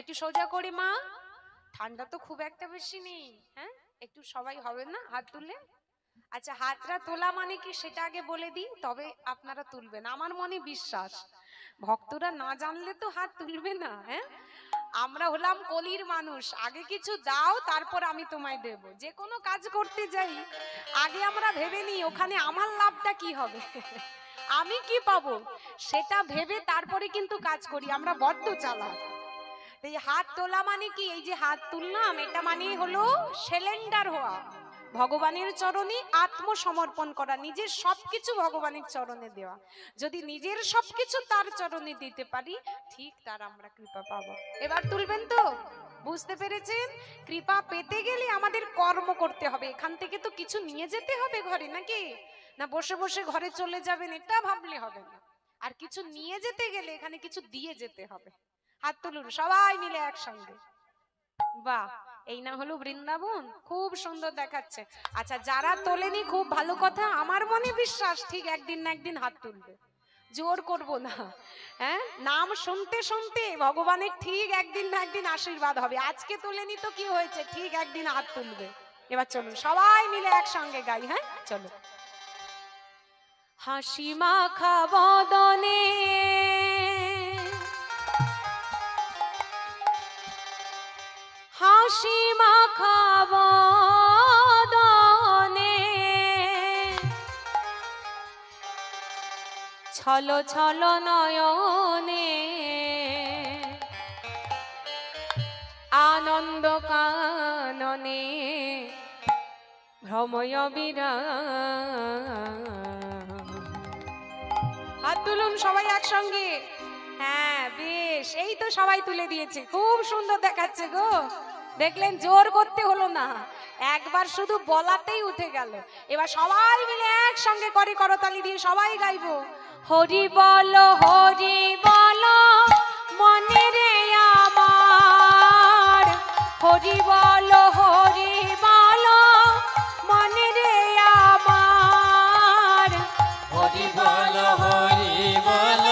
একটু সোজা করে। মা, ঠান্ডা তো খুব একটা বেশি নেই, হ্যাঁ একটু সবাই হবে না হাত তুললে? আচ্ছা, হাতটা তোলা মানে কি সেটা আগে বলে দিই, তবে আপনারা তুলবেন। আমার মনে বিশ্বাস ভক্তরা না জানলে তো হাত তুলবে না। হ্যাঁ, আমরা হলাম কলির মানুষ, আগে কিছু দাও তারপর আমি তোমায় দেব। যে কোনো কাজ করতে যাই আগে আমরা ভেবে নিই ওখানে আমার লাভটা কি হবে, আমি কি পাবো সেটা ভেবে তারপরে কিন্তু কাজ করি, আমরা বদ্ধ চালা। এই হাত তোলা মানে কি? এই যে হাত তুললাম, এটা মানে হলো সিলিন্ডার হওয়া, ভগবানের চরণে আত্মসমর্পণ করা, নিজের সবকিছু ভগবানের চরণে দেওয়া। যদি নিজের সবকিছু তার চরণে দিতে পারি, ঠিক তার আমরা কৃপা পাবো। এবার তুলবেন তো? বুঝতে পেরেছেন? কৃপা পেতে গেলে আমাদের কর্ম করতে হবে। এখান থেকে তো কিছু নিয়ে যেতে হবে ঘরে, নাকি না বসে বসে ঘরে চলে যাবেন এটা ভাবলে হবে না। আর কিছু নিয়ে যেতে গেলে এখানে কিছু দিয়ে যেতে হবে। হাত তুলুন সবাই মিলে একসঙ্গে। বাহ, এই না হলো বৃন্দাবন, খুব সুন্দর দেখাচ্ছে। আচ্ছা, যারা তোলেনি খুব ভালো কথা, আমার মনে বিশ্বাস ঠিক একদিন না একদিন হাত তুলবে, জোর করবো না। হ্যাঁ, নাম শুনতে শুনতে ভগবানের ঠিক একদিন না একদিন আশীর্বাদ হবে। আজকে তোলেনি তো কি হয়েছে, ঠিক একদিন হাত তুলবে। এবার চলুন সবাই মিলে একসঙ্গে গাই। হ্যাঁ চলো। হাসি মাখা বদনে হাসি মাখা বদনে ছলো ছলো নয়নে আনন্দ কাননে ভ্রময় বিরাম। হাত তুলুন সবাই একসঙ্গে। হ্যাঁ বেশ, এই তো সবাই তুলে দিয়েছে, খুব সুন্দর দেখাচ্ছে গো। দেখলেন, জোর করতে হলো না, একবার শুধু বলাতেই উঠে গেল। এবার সবাই মিলে একসঙ্গে করে করতালি দিয়ে সবাই গাইবো। হরি বল হরি বল মনে রে আমার, হরি বল হরি বল মনে রে আমার, হরি বল হরি বল।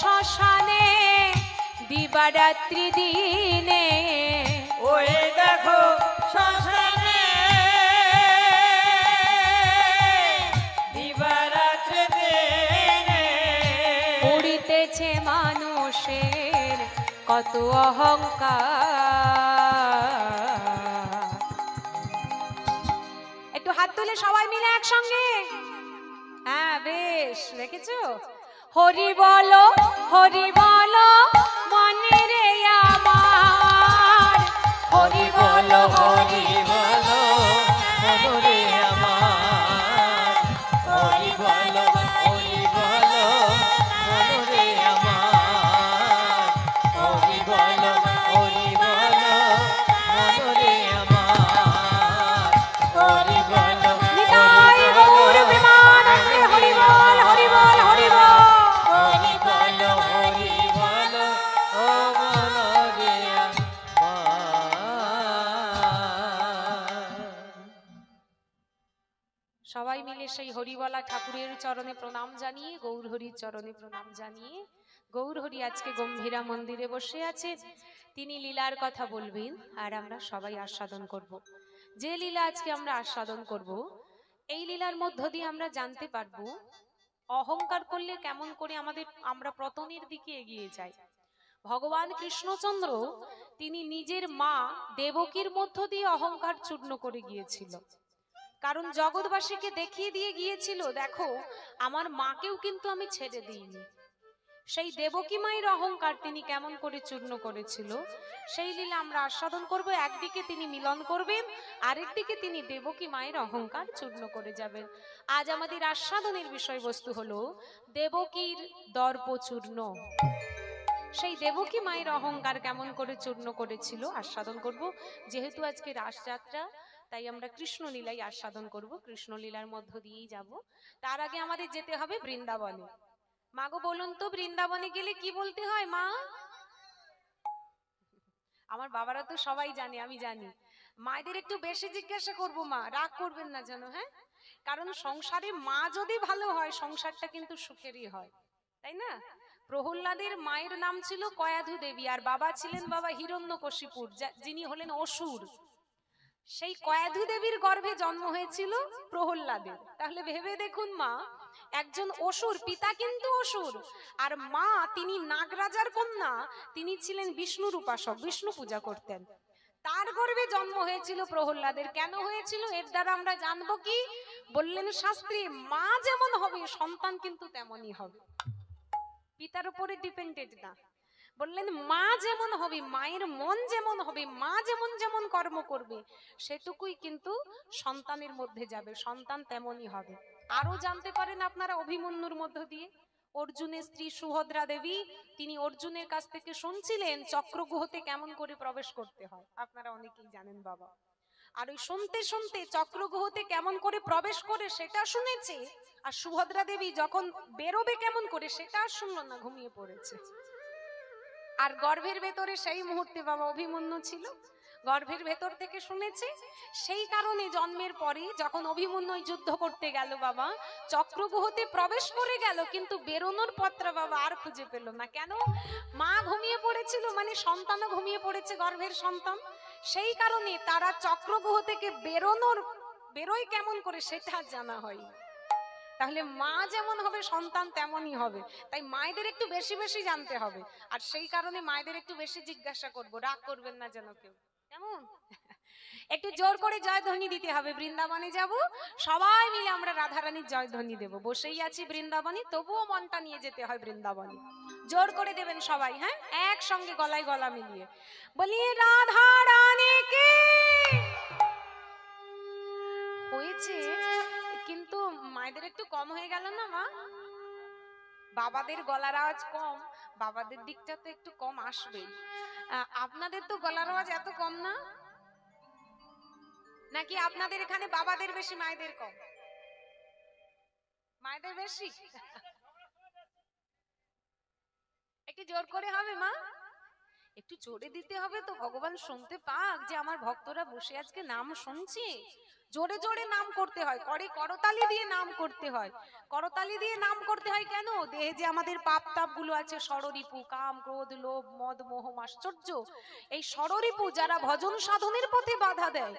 শ্মশানে দিবারাত্রি দিনে ওই দেখো শ্মশানে দিবারাত্রি দিনে উড়িতেছে মানুষের কত অহংকার। একটু হাত তুলে সবাই মিলে একসঙ্গে। হ্যাঁ দেখেছো? হরি বলো হরি বলো মনে রে আমার, হরি বলো হরি বলো মনে রে আমার, হরি বলো হরি বলো মনে রে আমার, হরি বলো হরি বলো মনে রে আমার, হরি বলো। সবাই মিলে সেই হরিবলা ঠাকুরের চরণে প্রণাম জানিয়ে, গৌর হরির চরণে প্রণাম জানিয়ে, গৌর হরি আজকে গম্ভীরা মন্দিরে বসে আছেন, তিনি লীলার কথা বলবেন আর আমরা সবাই আস্বাদন করব। যে লীলা আজকে আমরা আস্বাদন করব, এই লীলার মধ্য দিয়ে আমরা জানতে পারব অহংকার করলে কেমন করে আমরা পতনের দিকে এগিয়ে যাই। ভগবান কৃষ্ণচন্দ্র তিনি নিজের মা দেবকীর মধ্য দিয়ে অহংকার চূর্ণ করে গিয়েছিল, কারণ জগৎবাসীকে দেখিয়ে দিয়ে গিয়েছিল, দেখো আমার মাকেও কিন্তু আমি ছেড়ে দিইনি। সেই দেবকী মায়ের অহংকার তিনি কেমন করে চূর্ণ করেছিল সেই লীলা আমরা আস্বাদন করব। একদিকে তিনি মিলন করবেন, আরেকদিকে তিনি দেবকী মায়ের অহংকার চূর্ণ করে যাবেন। আজ আমাদের আস্বাদনের বিষয়বস্তু হলো দেবকীর দর্প চূর্ণ। সেই দেবকী মায়ের অহংকার কেমন করে চূর্ণ করেছিল আস্বাদন করব। যেহেতু আজকে রাসযাত্রা, তাই আমরা কৃষ্ণলীলায় আস্বাদন করব, কৃষ্ণলীলার মধ্য দিয়েই যাব। তার আগে আমাদের যেতে হবে বৃন্দাবনে। মা গো বলুন তো, বৃন্দাবনে গেলে কি বলতে হয় মা? আমার বাবারা তো সবাই জানে, আমি জানি। মায়েদের একটু বেশি জিজ্ঞাসা করব, মা রাগ করবেন না যেন, হ্যাঁ? কারণ সংসারে মা যদি ভালো হয় সংসারটা কিন্তু সুখেরই হয়, তাই না? প্রহ্লাদের মায়ের নাম ছিল কয়াধু দেবী, আর বাবা ছিলেন বাবা হিরণ্যকশিপুর, যিনি হলেন অসুর। সেই কয়াধু দেবীর গর্ভে জন্ম হয়েছিল প্রহ্লাদের। তাহলে ভেবে দেখুন, মা একজন অসুর, পিতা কিন্তু অসুর, আর মা তিনি নাগরাজার কন্যা, তিনি ছিলেন বিষ্ণুর উপাসক, বিষ্ণু পূজা করতেন। তার গর্ভে জন্ম হয়েছিল প্রহ্লাদের। কেন হয়েছিল এর দ্বারা আমরা জানবো। কি বললেন শাস্ত্রে? মা যেমন হবে সন্তান কিন্তু তেমনই হবে, পিতার উপরে ডিপেন্ডেন্ট না। বললেন মা যেমন হবে, মায়ের মন যেমন হবে, মা যেমন যেমন কর্ম করবে সেটুকুই কিন্তু সন্তানের মধ্যে যাবে, সন্তান তেমনই হবে। আরো জানতে পারেন আপনারা অভিমন্যুর মধ্য দিয়ে। অর্জুনের স্ত্রী সুভদ্রা দেবী তিনি অর্জুনের কাছ থেকে শুনছিলেন চক্রগুহতে কেমন করে প্রবেশ করতে হয়, আপনারা অনেকেই জানেন বাবা। আর ওই শুনতে শুনতে চক্রগুহতে কেমন করে প্রবেশ করে সেটা শুনেছে, আর সুভদ্রা দেবী যখন বেরোবে কেমন করে সেটা আর শুনলো না, ঘুমিয়ে পড়েছে। আর গর্ভের ভেতরে সেই মুহূর্তে বাবা অভিমন্যু ছিল, গর্ভের ভেতর থেকে শুনেছে। সেই কারণে জন্মের পরে যখন অভিমন্যু যুদ্ধ করতে গেল বাবা, চক্রগুহতে প্রবেশ করে গেল, কিন্তু বেরোনোর পথটা বাবা আর খুঁজে পেল না। কেন? মা ঘুমিয়ে পড়েছিল, মানে সন্তানও ঘুমিয়ে পড়েছে, গর্ভের সন্তান। সেই কারণে তারা চক্রগুহ থেকে বেরোয় কেমন করে সেটা জানা হয়। তাহলে মা যেমন হবে সন্তান তেমনই হবে, তাই মায়েদের একটু বেশি বেশি জানতে হবে। আর সেই কারণে মায়েদের একটু বেশি জিজ্ঞাসা করব, রাগ করবেন না যেন কেউ, কেমন? একটু জোর করে জয়ধ্বনি দিতে হবে। বৃন্দাবনে যাব, সবাই মিলে আমরা রাধারানীর জয়ধ্বনি দেব। বসেই আছি বৃন্দাবনে, তবুও মনটা নিয়ে যেতে হয় বৃন্দাবনে। জোর করে দেবেন সবাই, হ্যাঁ, একসঙ্গে গলায় গলা মিলিয়ে বলিয়ে রাধা রানী কে। হয়েছে, কিন্তু মায়েদের একটু কম হয়ে গেল না মা? বাবাদের গলার আওয়াজ কম, বাবাদের দিকটা তো একটু কম আসবে। আপনাদের তো গলার আওয়াজ এত কম না? নাকি আপনাদের এখানে বাবাদের বেশি মায়েদের কম? মায়েদের বেশি? একটু জোর করে হবে মা, একটু জোরে দিতে হবে তো, ভগবান শুনতে পাক যে আমার ভক্তরা বসে আজকে নাম শুনছে। জোরে জোরে নাম করতে হয়, করতালি দিয়ে নাম করতে হয়। করতালি দিয়ে নাম করতে হয় কেন? দেহে যে আমাদের পাপ তাপ গুলো আছে, ষড়রিপু, কাম, ক্রোধ, লোভ, মদ, মোহ, মাশ্চর্য, এই ষড়রিপু যারা ভজন সাধনের পথে বাধা দেয়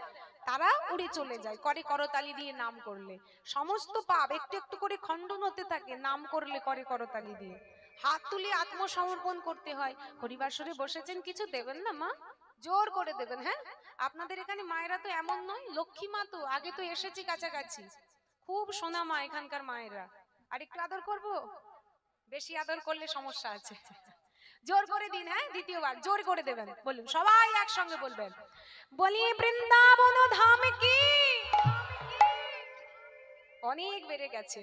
তারা উড়ে চলে যায় করতালি দিয়ে নাম করলে। সমস্ত পাপ একটু একটু করে খণ্ডন হতে থাকে নাম করলে করতালি দিয়ে। হাত তুলে আত্মসমর্পণ করতে হয়। হরিবাসরে বসেছেন, কিছু দেবেন না মা? জোর করে দেবেন, হ্যাঁ। আপনাদের এখানে মায়েরা তো এমন নয়, লক্ষ্মী মা তো আগে তো এসেছি কাছাকাছি, খুব সোনা মা এখানকার মায়েরা। আর একটু আদর করব, বেশি আদর করলে সমস্যা আছে। জোর করে দিন, হ্যাঁ দ্বিতীয়বার জোর করে দেবেন, বলুন সবাই একসঙ্গে বলবেন, বলি বৃন্দাবন ধাম কি। অনেক বেড়ে গেছে,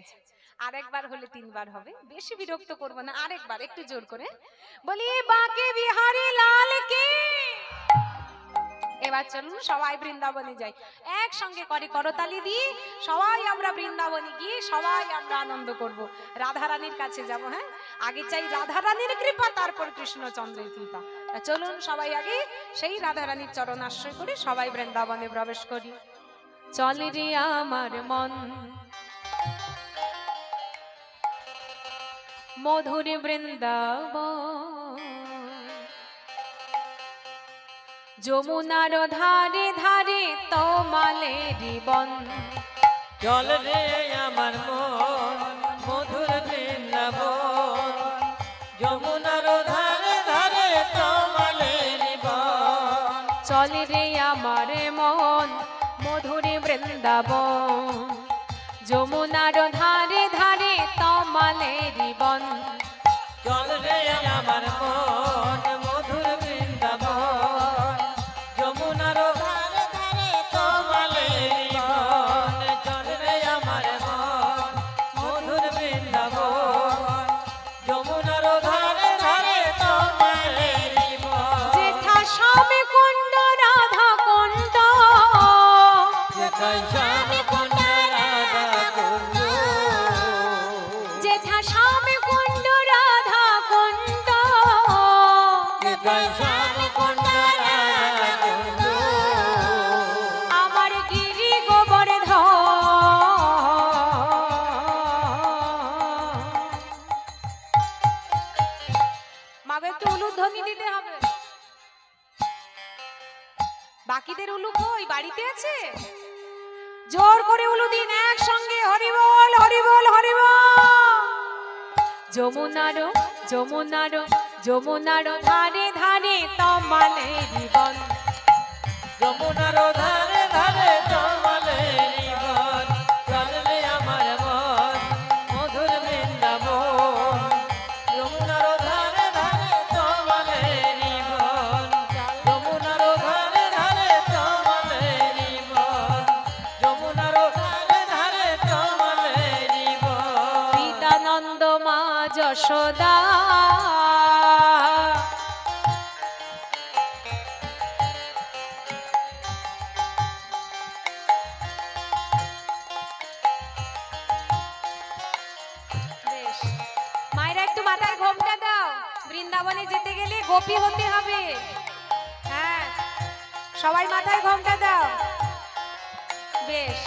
আরেকবার হলে তিনবার হবে, বেশি বিরক্ত করবো না, আরেকবার একটু জোর করে বলি বাঁকে বিহারী লাল কি। এবার চলুন সবাই বৃন্দাবনে যাই, একসঙ্গে করে করতালি দিই, সবাই আমরা বৃন্দাবনে গিয়ে সবাই আমরা আনন্দ করব, রাধারানীর কাছে যাব। হ্যাঁ আগে চাই রাধারানীর কৃপা, তারপর কৃষ্ণচন্দ্রের কৃপা। চলুন সবাই আগে সেই রাধারানীর চরণ আশ্রয় করে সবাই বৃন্দাবনে প্রবেশ করি। চল রে আমার মন মধুর বৃন্দাবন, যমুনার ধারে ধারে তমালেরি বন। চল রে আমার মন মধুর বৃন্দাবন, যমুনার ধারে ধারে তমালেরি বন। চল রে আমার মন মধুর বৃন্দাবন, যমুনার ধারে ধারে তমালেরি বন। চল রে আমার মন মধুর বৃন্দাবন, বাকিদের উলু কই, বাড়িতে আছে? জোর করে উলু দিন একসঙ্গে, হরি বল হরি বল হরি বল। যমুনার যমুনার যমুনার ধারে ধারে তমালেরি বন, যমুনার ধারে ধারে তমালেরি বন। চল রে আমার মন মধুর বৃন্দাবন, যমুনার ধারে ধারে তমালেরি বন, যমুনার ধারে ধারে তমালেরি বন, যমুনার ধারে ধারে তমালেরি বন। পিতানন্দ মা যশোদা বৃন্দাবনে যেতে গেলে গোপী হতে হবে। হ্যাঁ সবাই মাথায় ঘোমটা দাও। বেশ,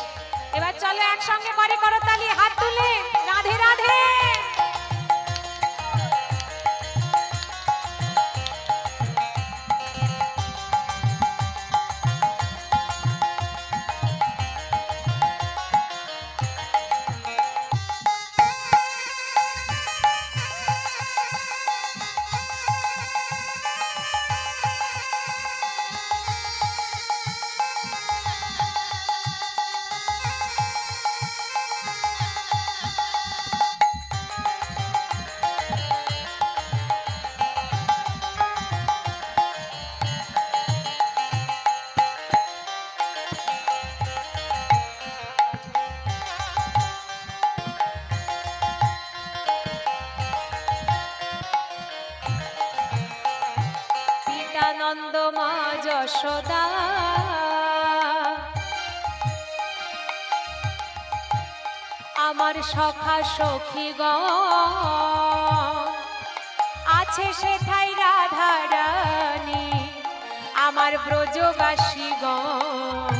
এবার চলো একসঙ্গে করে করতালি, হাত তুলে রাধে রাধে। আনন্দ মা যশোদা আমার সখা সখীগণ, আছে সেথাই রাধা রানী আমার ব্রজবাসীগণ।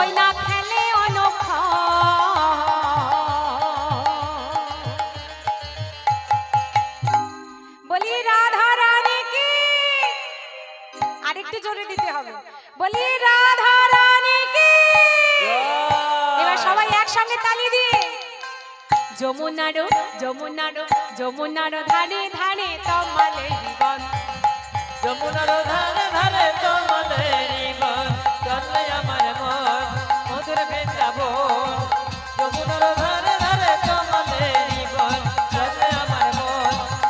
ওই जोरे दीते होबे बोली राधा रानी की एबार सबाई एकसंगे ताली दिए जमुनारो जमुनारो जमुनारो धारे धारे तोमादेर जीवन जमुनारो धारे धारे तोमादेर जीवन करले आमार मन मधुर वृंदावन जमुनारो धारे धारे तोमादेर जीवन करले आमार मन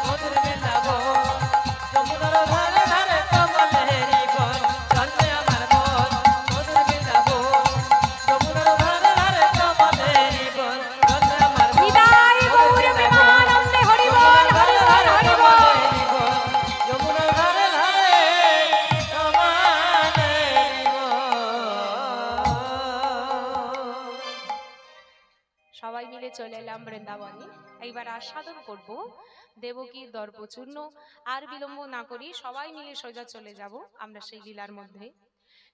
मधुर वृंदावन जमुनारो धारे धारे तोमादेर जीवन करले आमार मन मधुर वृंदावन जमुनारो धारे धारे तोमादेर जीवन करले आमार मन निदाई गौर विमानंदे हरि बोल हरि बोल हरि बोल जमुनारो धारे धारे तोमादेर जीवन সবাই মিলে চলে এলাম বৃন্দাবনে। এইবার আস্বাদন করব দেবকীর দর্পচূর্ণ। আর বিলম্ব না করি সবাই মিলে সোজা চলে যাব আমরা সেই লীলার মধ্যে।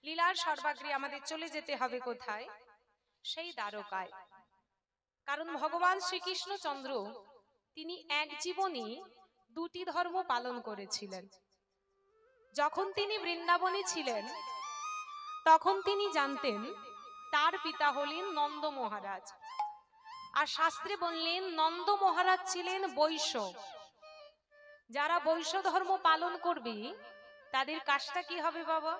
লীলার সর্বাগ্রে আমাদের চলে যেতে হবে কোথায়? সেই দ্বারকায়। কারণ ভগবান শ্রীকৃষ্ণচন্দ্র তিনি এক জীবনে দুটি ধর্ম পালন করেছিলেন। যখন তিনি বৃন্দাবনে ছিলেন তখন তিনি জানতেন তার পিতা হলেন নন্দ মহারাজ। আর শাস্ত্রে বললেন নন্দ মহারাজ ছিলেন বৈশ্য। যারা বৈশ্য ধর্ম পালন করবে তাদের কাজটা কি হবে বাবা?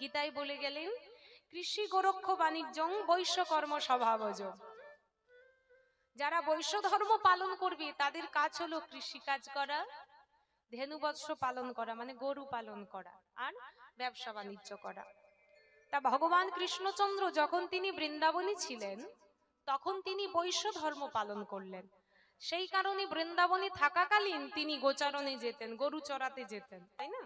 গীতায় বলে গেলেন কৃষি গোরক্ষ বাণিজ্যং বৈশ্য কর্ম স্বভাবজ। যারা বৈশ্য ধর্ম পালন করবে তাদের কাজ হলো কৃষিকাজ করা, ধেনুবৎস পালন করা মানে গরু পালন করা, আর ব্যবসা বাণিজ্য করা। তা ভগবান কৃষ্ণচন্দ্র যখন তিনি বৃন্দাবনে ছিলেন তখন তিনি বৈশ্য ধর্ম পালন করলেন। সেই কারণে বৃন্দাবনে থাকাকালীন তিনি গোচারণে যেতেন, গরু চড়াতে যেতেন, তাই না?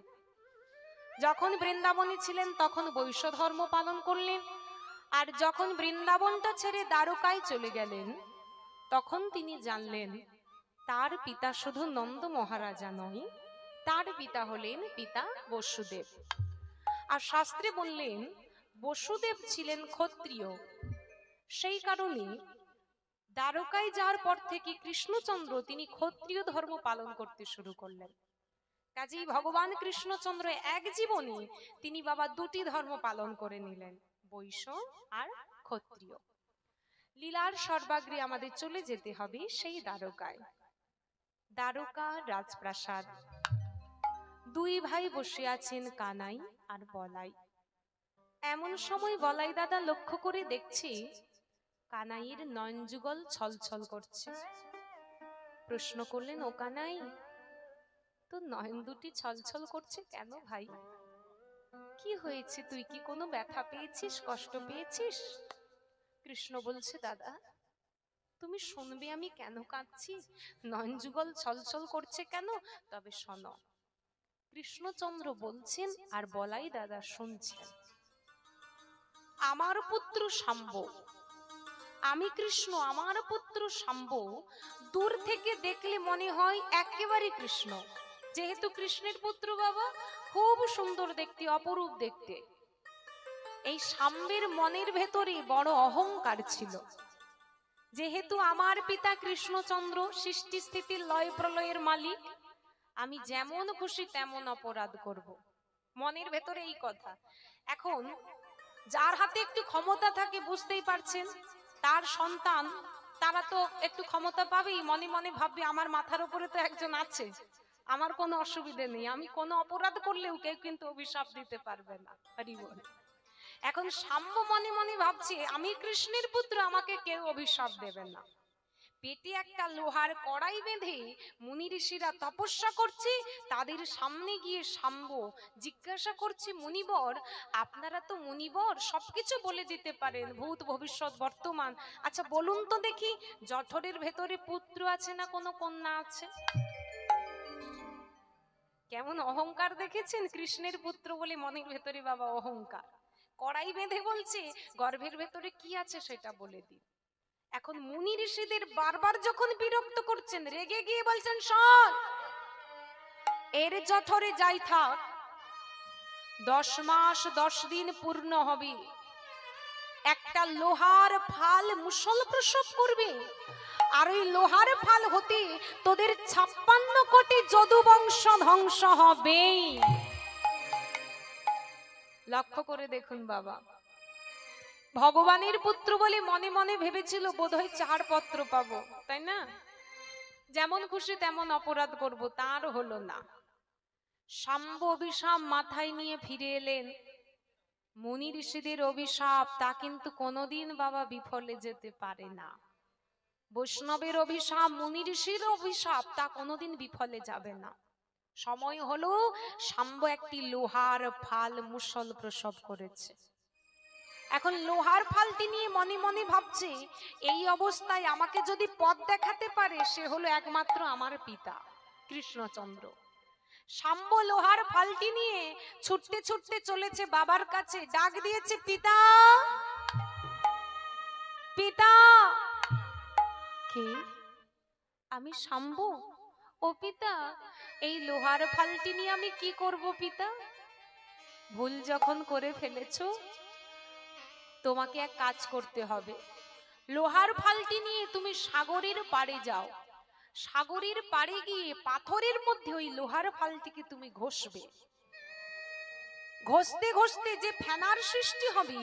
যখন বৃন্দাবনে ছিলেন তখন বৈশ্য ধর্ম পালন করলেন। আর যখন বৃন্দাবনটা ছেড়ে দ্বারকায় চলে গেলেন তখন তিনি জানলেন তার পিতা শুধু নন্দ মহারাজা নয়, তার পিতা হলেন পিতা বসুদেব। আর শাস্ত্রে বললেন বসুদেব ছিলেন ক্ষত্রিয়। সেই কারণে দ্বারকায় যাওয়ার পর থেকে কৃষ্ণচন্দ্র তিনি ক্ষত্রিয় ধর্ম পালন করতে শুরু করলেন। কাজেই ভগবান কৃষ্ণচন্দ্র এক জীবনে তিনি বাবা দুটি ধর্ম পালন করে নিলেন, বৈশ্য আর ক্ষত্রিয়। লীলার সর্বাগ্রে আমাদের চলে যেতে হবে সেই দ্বারকায়। দ্বারকা রাজপ্রাসাদ। দুই ভাই বসে আছেন কানাই আর বলাই। এমন সময় বলাই দাদা লক্ষ্য করে দেখছি কানাইয়ের নয়নযুগল ছলছল করছে। প্রশ্ন করলেন, ও কানাই, তোর নয়ন দুটি ছলছল করছে কেন ভাই? কি হয়েছে, তুই কি কোনো ব্যথা পেয়েছিস, কষ্ট পেয়েছিস? কৃষ্ণ বলছে, দাদা তুমি শুনবে আমি কেন কাঁদছি, নয়নযুগল ছলছল করছে কেন, তবে শোনো। কৃষ্ণচন্দ্র বলছেন আর বলাই দাদা শুনছেন, আমার পুত্র শাম্ব, আমি কৃষ্ণ, আমার পুত্র শাম্ব দূর থেকে দেখলে মনে হয় একেবারে কৃষ্ণ। যেহেতু কৃষ্ণের পুত্র বাবা, খুব সুন্দর দেখতে, অপরূপ দেখতে। এই শাম্বের মনের ভেতরে বড় অহংকার ছিল। যেহেতু আমার পিতা কৃষ্ণচন্দ্র সৃষ্টি স্থিতির লয় প্রলয়ের মালিক, আমি যেমন খুশি তেমন অপরাধ করব, মনের ভেতরে এই কথা। এখন যার হাতে একটু ক্ষমতা থাকে, বুঝতেই পারছেন, তার সন্তান তারা তো একটু ক্ষমতা পাবেই, মনে মনে ভাববে আমার মাথার উপরে তো একজন আছে, আমার কোনো অসুবিধে নেই, আমি কোনো অপরাধ করলেও কেউ কিন্তু অভিশাপ দিতে পারবে না। হরিবল। এখন শাম্ব মনে মনে ভাবছে আমি কৃষ্ণের পুত্র, আমাকে কেউ অভিশাপ দেবে না। পেটে একটা লোহার কড়াই বেঁধে মুনি ঋষিরা তপস্যা করছে, তাদের সামনে গিয়ে শাম্ব জিজ্ঞাসা করছে, মুনিবর আপনারা তো মুনিবর সবকিছু বলে দিতে পারেন, ভূত ভবিষ্যৎ বর্তমান, আচ্ছা বলুন তো দেখি জঠরের ভেতরে পুত্র আছে না কোনো কন্যা আছে? কেমন অহংকার দেখেছেন, কৃষ্ণের পুত্র বলে মনের ভেতরে বাবা অহংকার। কড়াই বেঁধে বলছে গর্ভের ভেতরে কি আছে সেটা বলে দিন। এখন মুনি ঋষিদের বারবার যখন বিরক্ত করছেন, রেগে গিয়ে বলছেন, শোন, এর জঠরে যাই থাক 10 মাস 10 দিন পূর্ণ হবে, একটা লোহার ফাল মুষল প্রসব করবে, আর ওই লোহার ফাল হতে তোদের 56 কোটি যদুবংশ ধ্বংস হবেই। লক্ষ্য করে দেখুন বাবা, ভগবানের পুত্র বলে মনে মনে ভেবেছিল বোধহয় ছাড়পত্র পাবো, তাই না? যেমন খুশি তেমন অপরাধ করব, তার হলো না। শাম্ব অভিশাপ মাথায় নিয়ে ফিরে এলেন। মুনি ঋষিদের অভিশাপ তা কিন্তু কোনোদিন বাবা বিফলে যেতে পারে না। বৈষ্ণবের অভিশাপ, মুনি ঋষির অভিশাপ তা কোনোদিন বিফলে যাবে না। সময় হলো শাম্ব একটি লোহার ফাল মুষল প্রসব করেছে। এখন লোহার ফালটি নিয়ে মনে মনে ভাবছে, এই অবস্থায় আমাকে যদি পথ দেখাতে পারে সে হলো একমাত্র আমার পিতা কৃষ্ণচন্দ্র। শাম্ব লোহার ফালটি নিয়ে ছুটতে ছুটতে চলেছে বাবার কাছে, ডাক দিয়েছে, পিতা পিতা। কে? আমি শাম্ব। ও পিতা, এই লোহার ফালটি নিয়ে আমি কি করব পিতা? ভুল যখন করে ফেলেছো তোমাকে এক কাজ করতে হবে, লোহার ফালটি নিয়ে তুমি সাগরের পাড়ে যাও। সাগরের পাড়ে গিয়ে পাথরের মধ্যে ওই লোহার ফালটিকে তুমি ঘষবে। ঘষতে ঘষতে যে ফেনার সৃষ্টি হবে,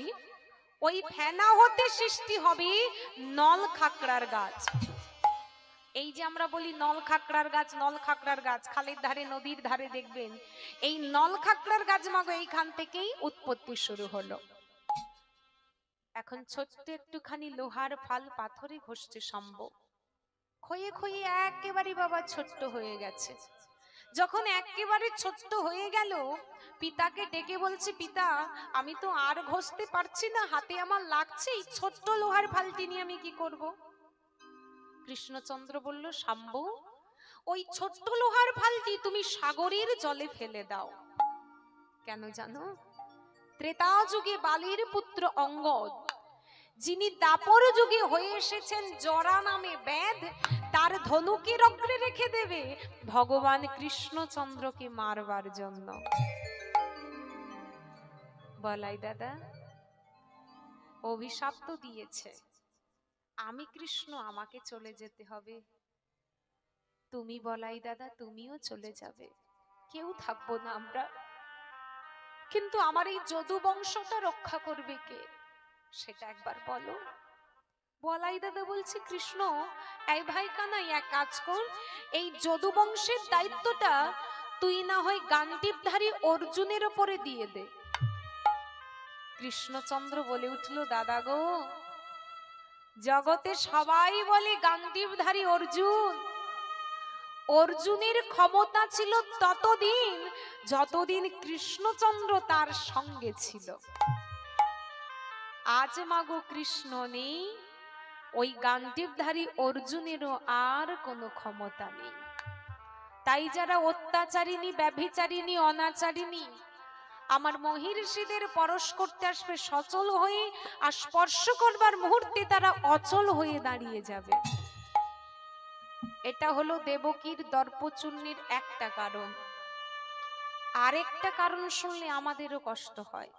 ওই ফেনা হতে সৃষ্টি হবে নল খাকড়ার গাছ। এই যে আমরা বলি নল খাকড়ার গাছ, নল খাকড়ার গাছ খালের ধারে নদীর ধারে দেখবেন, এই নল খাকড়ার গাছ মাগো এইখান থেকেই উৎপত্তি শুরু হলো। এখন ছোট্ট একটুখানি লোহার ফাল পাথরে ঘষতে সম্ভব, ক্ষয়ে ক্ষয়ে একেবারে বাবা ছোট্ট হয়ে গেছে। যখন একেবারে ছোট্ট হয়ে গেল, পিতাকে ডেকে বলছে, পিতা আমি তো আর ঘষতে পারছি না, হাতে আমার লাগছে, এই ছোট্ট লোহার ফালটি নিয়ে আমি কি করব? কৃষ্ণচন্দ্র বলল, শাম্ব ওই ছোট্ট লোহার ফালটি তুমি সাগরের জলে ফেলে দাও। কেন জানো? ত্রেতা যুগে বালির পুত্র অঙ্গদ, যিনি দাপর যুগে হয়ে এসেছেন জরা নামে বেদ, তার ধনুকে অগ্রে রেখে দেবে ভগবান কৃষ্ণচন্দ্রকে মারবার জন্য। বলাই দাদা, অভিশাপ তো দিয়েছে, আমি কৃষ্ণ, আমাকে চলে যেতে হবে। তুমি বলাই দাদা, তুমিও চলে যাবে, কেউ থাকবো না আমরা। কিন্তু আমার এই যদু বংশটা রক্ষা করবে কে, সেটা একবার বলো। বলাই দাদা বলছে, কৃষ্ণ এই ভাই কানাই এক কাজ কর, এই যদু বংশের দায়িত্বটা তুই না হয় গান্ডীবধারী অর্জুনের উপরে দিয়ে দে। কৃষ্ণচন্দ্র বলে উঠল, দাদা গো, জগতে সবাই বলে গান্ডীবধারী অর্জুন। অর্জুনের ক্ষমতা ছিল ততদিন যতদিন কৃষ্ণচন্দ্র তার সঙ্গে ছিল। আজ মাগো কৃষ্ণ নেই, ওই গান্ডীবধারী অর্জুনেরও আর কোনো ক্ষমতা নেই। তাই যারা অত্যাচারিণী, ব্যভিচারিণী, অনাচারিণী আমার মহিষীদের পরশ করতে আসবে সচল হয়ে, আর স্পর্শ করবার মুহূর্তে তারা অচল হয়ে দাঁড়িয়ে যাবে। এটা হলো দেবকীর দর্পচূর্ণের একটা কারণ। আরেকটা কারণ শুনলে আমাদেরও কষ্ট হয়।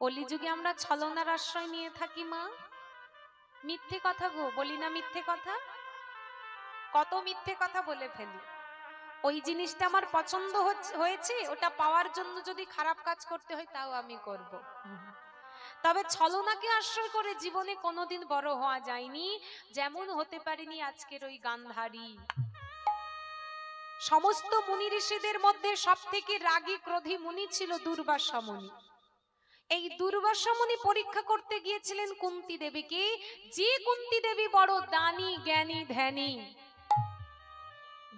কলিযুগে আমরা ছলনার আশ্রয় নিয়ে থাকি মা, মিথ্যে কথা গো বলি না, মিথ্যে কথা, কত মিথ্যে কথা বলে ফেলি। ওই জিনিসটা আমার পছন্দ হয়েছে, ওটা পাওয়ার জন্য যদি খারাপ কাজ করতে হয় তাও আমি করব। তবে ছলনাকে আশ্রয় করে জীবনে কোনোদিন বড় হওয়া যায়নি, যেমন হতে পারেনি আজকের ওই গান্ধারী। সমস্ত মুনি ঋষিদের মধ্যে সবথেকে রাগী ক্রোধী মুনি ছিল দুর্বাসা মুনি। এই দুর্বাসা মুনি পরীক্ষা করতে গিয়েছিলেন কুন্তি দেবীকে, যে কুন্তি দেবী বড় দানি, জ্ঞানী, ধ্যানী।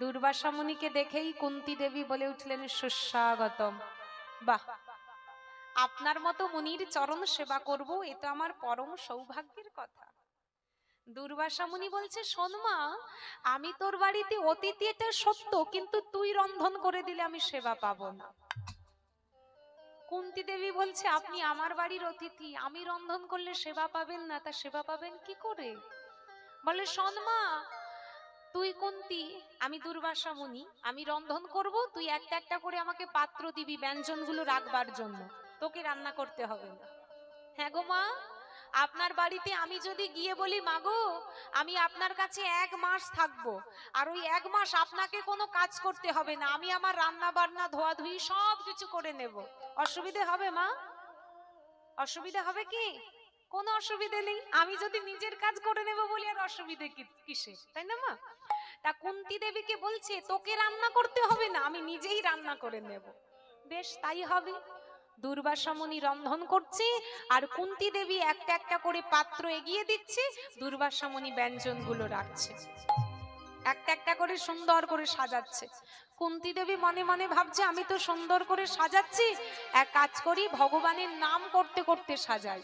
দুর্বাসা মুনিকে দেখেই কুন্তি দেবী বলে উঠলেন, সুস্বাগতম। বাহ, আপনার মতো মুনির চরণ সেবা করব, এ তো আমার পরম সৌভাগ্যের কথা। দুর্বাসা মুনি বলছে, শোন মা, আমি তোর বাড়িতে অতিথি, এটা সত্য, কিন্তু তুই রন্ধন করে দিলে আমি সেবা পাবো না। কুন্তি দেবী বলছে, আপনি আমার বাড়ির অতিথি, আমি রন্ধন করলে সেবা পাবেন না, তা সেবা পাবেন কি করে? বলে, শোন মা, তুই কুন্তি, আমি দুর্বাসা মুনি, আমি রন্ধন করব, তুই একটা একটা করে আমাকে পাত্র দিবি ব্যঞ্জনগুলো রাখবার জন্য, তোকে রান্না করতে হবে না। হ্যাঁ গো মা, আপনার বাড়িতে আমি যদি গিয়ে বলি মাগো আমি আপনার কাছে এক মাস থাকবো আর ওই এক মাস আপনাকে কোনো কাজ করতে হবে না, আমি আমার রান্না বান্না ধোয়া ধুই সব কিছু করে নেব, অসুবিধে হবে মা? অসুবিধা হবে কি? কোনো অসুবিধে নেই, আমি যদি নিজের কাজ করে নেব বলি আর অসুবিধে কিসে, তাই না মা? তা কুন্তি দেবীকে বলছে তোকে রান্না করতে হবে না, আমি নিজেই রান্না করে নেব। বেশ তাই হবে। দুর্বাসা মুনি রন্ধন করছে আর কুন্তি দেবী একটা একটা করে পাত্র এগিয়ে দিচ্ছে, দুর্বাসা মুনি ব্যঞ্জনগুলো রাখছে, একটা একটা করে সুন্দর করে সাজাচ্ছে। কুন্তি দেবী মনে মনে ভাবছে আমি তো সুন্দর করে সাজাচ্ছি, এক কাজ করি ভগবানের নাম করতে করতে সাজাই।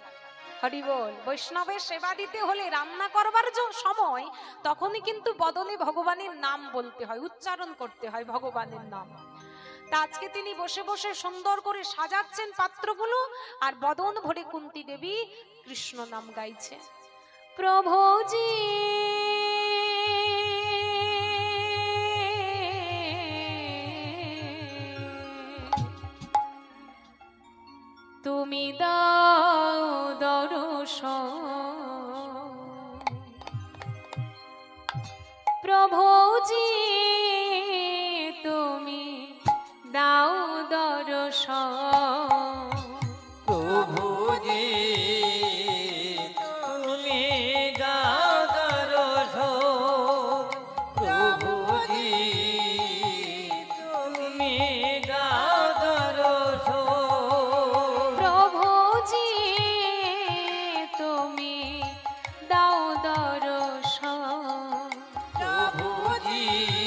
হরি বল। বৈষ্ণবের সেবা দিতে হলে রান্না করবার সময় তখনই কিন্তু বদনে ভগবানের নাম বলতে হয়, উচ্চারণ করতে হয় ভগবানের নাম। তা আজকে তিনি বসে বসে সুন্দর করে সাজাচ্ছেন পাত্রগুলো আর বদন ভরে কুন্তি দেবী কৃষ্ণ নাম গাইছে। প্রভুজি তুমি দাও দর্শন, প্রভুজি তুমি দাও দর্শন, প্রভুজি তুমি দাও দর্শন, প্রভুজি তুমি দাও দর্শন, প্রভুজি তুমি দাও দর্শন, প্রভুজি তুমি।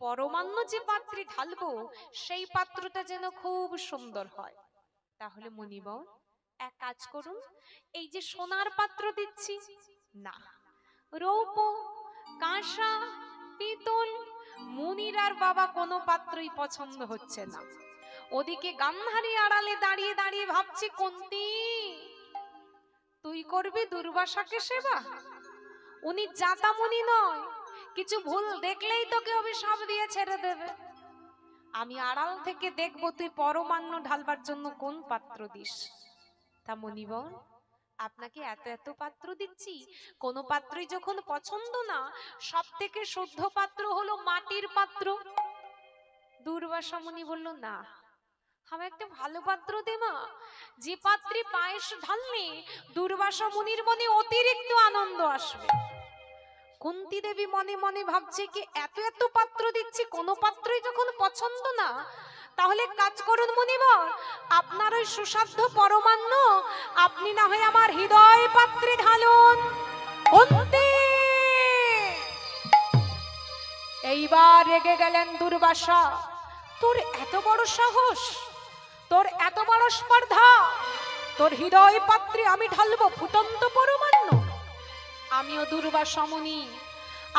परमान्न जे पात्रे ढालबो सेई पात्रटा जेन खूब सुंदर हय। ताहले मणिबन एक काज करुन, एई जे सोनार पात्र दिচ্ছি ना, रौप कांसा পিতল মুনিরার বাবা কোনো পাত্রই পছন্দ হচ্ছে না। ওদিকে গান্ধারী আড়ালে দাঁড়িয়ে দাঁড়িয়ে ভাবছে, কুন্তি তুই করবি দুর্বাসাকে সেবা? উনি জাতা মুনি নয়, কিছু ভুল দেখলেই তোকে অভিশাপ দিয়ে ছেড়ে দেবে। আমি আড়াল থেকে দেখব তুই পরমান্ন ঢালবার জন্য কোন পাত্র দিস। তা মনিবন, আপনাকে এত এত পাত্র দিচ্ছি, কোনো পাত্রই যখন পছন্দ না, সবথেকে শুদ্ধ পাত্র হলো মাটির পাত্র। দুর্বাসা মুনি বলল, না, আমি একটা ভালো পাত্র দে মা, যে পাত্রে পায়েস ঢাললে দুর্বাসা মুনির মনে অতিরিক্ত আনন্দ আসবে। কুন্তি দেবী মনে মনে ভাবছে কি, এত এত পাত্র দিচ্ছি, কোনো পাত্রই যখন পছন্দ না, তাহলে কাজ করুন মুনিবর, আপনার ওই সুসাধ্য পরমান্ন আপনি না হয় আমার হৃদয় পাত্রে ঢালুন। এইবার রেগে গেলেন দুর্বাসা, তোর এত বড় সাহস, তোর এত বড় স্পর্ধা, তোর হৃদয় পাত্রে আমি ঢালবো ফুটন্ত পরমান্ন। আমিও দুর্বাসা মুনি,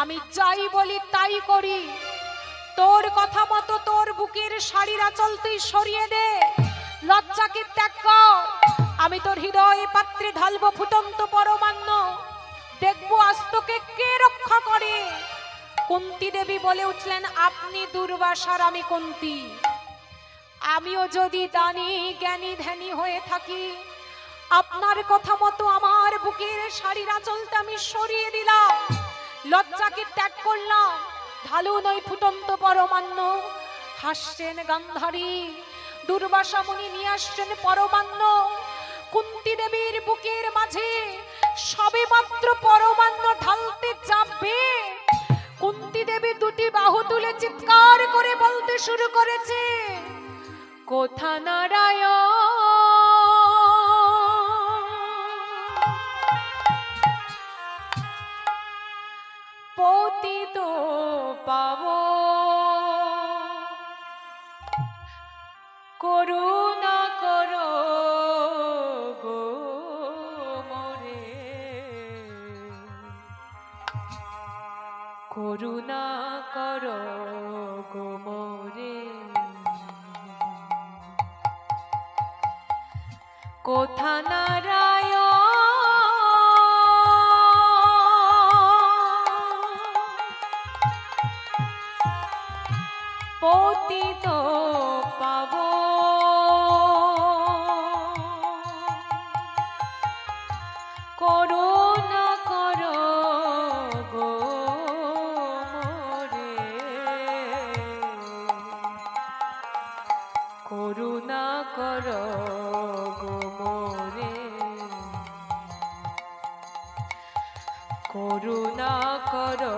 আমি যাই বলি তাই করি, তোর কথা মতো তোর বুকের শাড়ির আঁচল তুই সরিয়ে দে, লজ্জাকে ত্যাগ কর, আমি তোর হৃদয় পাত্রে ঢালবো ফুটন্ত পরমান্ন, দেখবো আস্তকে কে রক্ষা করে। কুন্তি দেবী বলে উঠলেন, আপনি দুর্বাসার, আমি কুন্তি, আমিও যদি দানি জ্ঞানী ধ্যানী হয়ে থাকি, আপনার কথা মতো আমার বুকের শাড়ির আঁচলটা আমি সরিয়ে দিলাম, লজ্জাকে ত্যাগ করলাম, ঢালুন ওই ফুটন্ত পরমান্ন। হাসছেন গান্ধারী, দুর্বাসা মুনি নিয়ে আসছেন পরমান্ন। কুন্তি দেবীর বুকের মাঝে সবে মাত্র পরমান্ন ঢালতে যাবে, কুন্তি দেবী দুটি বাহু তুলে চিৎকার করে বলতে শুরু করেছে, কোথা নারায়ণ পতিত পাবন করুণা করো গো মোরে, করুণা করো গো মোরে, কোথা নারায়ণ পতিত পাবন করুণা করো গো মোরে, করুণা না করো গো মোরে, করুণা করো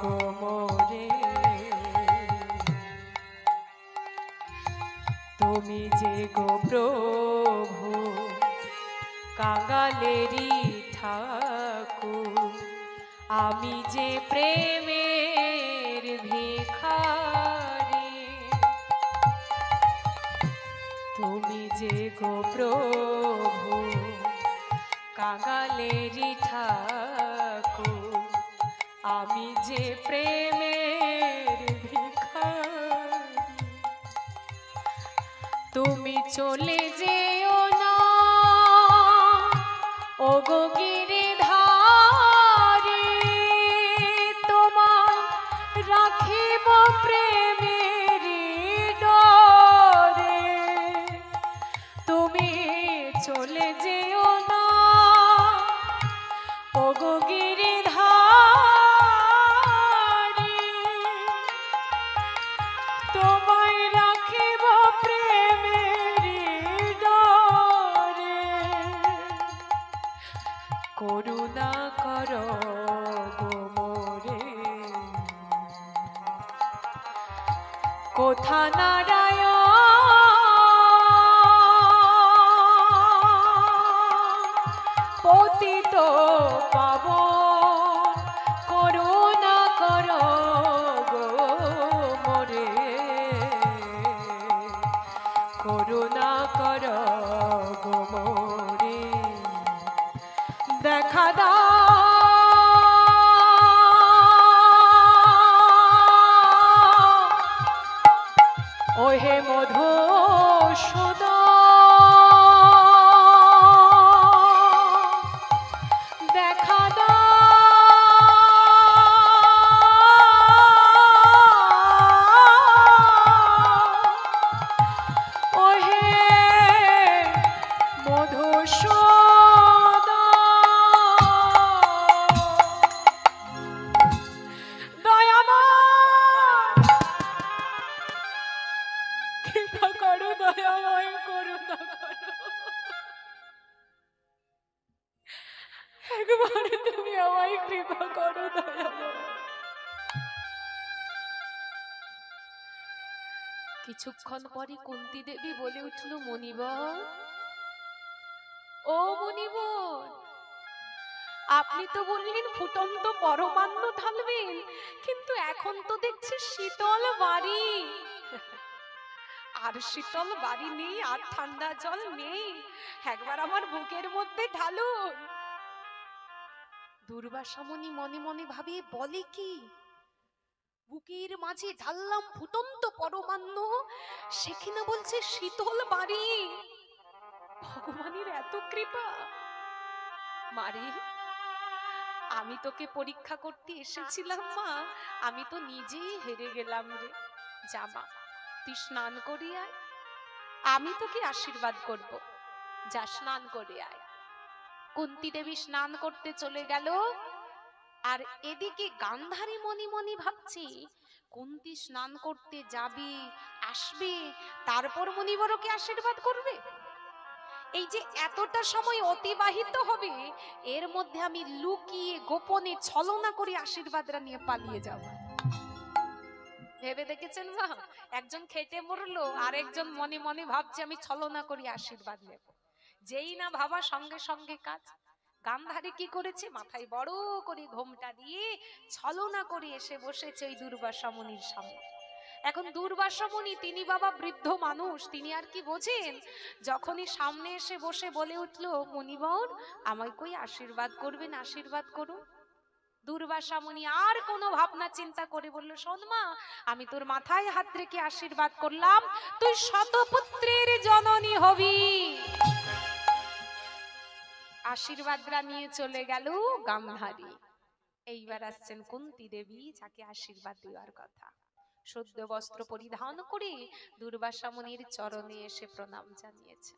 গো মোরে। তুমি যে গো প্রভু কাঙালেরি ঠাকুর, আমি যে প্রেমের ভিখারি। তুমি যে গো প্রভু কাঙালেরি ঠাকুর, আমি যে প্রেমের ভিখারি। তুমি চলে যেও না ওগো গিরিধারী, তোমার রাখিব প্রেমের ডরে। তুমি চলে যেও না ওগো গিরিধারী, তোমায় রাখিব প্রেমের ডরে। করুণা করো গো মোরে, কোথা নারায়ণ পতিত পাবন। করুণা করো গো মোরে, করুণা করো গো মোরে। দেখা দাও ওহে মধুসূদন, দেখা দাও ওহে মধুসূদন। একবার তুমি আমায় কৃপা করো দয়াময়। কিছুক্ষণ পরে কুন্তী দেবী বলে উঠল, মনিবর, ও মনিবর, আপনি তো বললেন ফুটন্ত পরমান্ন ঢালবেন, কিন্তু এখন তো দেখছি শীতল বাড়ি। আর শীতল বাড়ি নেই, আর ঠান্ডা জল নেই, একবার আমার বুকের মধ্যে ঢালুন। দুর্বাসামণি মনে মনে ভাবে, বলে কি, বুকের মাঝে ঢাললাম ফুটন্ত পরমান্ন, সে কিনা বলছে শীতল বাড়ি। ভগবানের এত কৃপা। মারে, আমি তোকে পরীক্ষা করতে এসেছিলাম মা, আমি তো নিজেই হেরে গেলাম রে। জামা তুই স্নান করে আয়, আমি তোকে আশীর্বাদ করব, যা স্নান করে আয়। কুন্তী দেবী স্নান করতে চলে গেল, আর এদিকে গান্ধারী মনি মনি ভাবছে কুন্তী স্নান করতে যাবে আসবে, তারপর মনিবরকে আশীর্বাদ করবে। এই যে এতটা সময় অতিবাহিত হবে, এর মধ্যে আমি লুকিয়ে গোপনে ছলনা করে আশীর্বাদরা নিয়ে পালিয়ে যাব। ভেবে দেখেছেন মা, একজন খেটে মরলো, আর একজন মনে মনে ভাবছে আমি ছলনা করি আশীর্বাদ নেব। যেই না ভাবা সঙ্গে সঙ্গে কাজ। গান্ধারী কি করেছে, মাথায় বড় করে ঘোমটা দিয়ে ছলনা করে এসে বসেছে ওই দুর্বাসামণির সামনে। এখন দুর্বাসামণি তিনি বাবা বৃদ্ধ মানুষ, তিনি আর কি বোঝেন। যখনই সামনে এসে বসে বলে উঠলো, মনিবর, আমায় কই আশীর্বাদ করবেন, আশীর্বাদ করুন। দুর্বাসামণি আর কোনো ভাবনা চিন্তা করে বলল, শোন মা, আমি তোর মাথায় হাত রেখে আশীর্বাদ করলাম, তুই শতপুত্রের জননী হবি। আশীর্বাদরা নিয়ে চলে গেল গান্ধারী। এইবার আসছেন কুন্তী দেবী, যাকে আশীর্বাদ দেওয়ার কথা। শুদ্ধ বস্ত্র পরিধান করে দুর্বাসামণির চরণে এসে প্রণাম জানিয়েছে।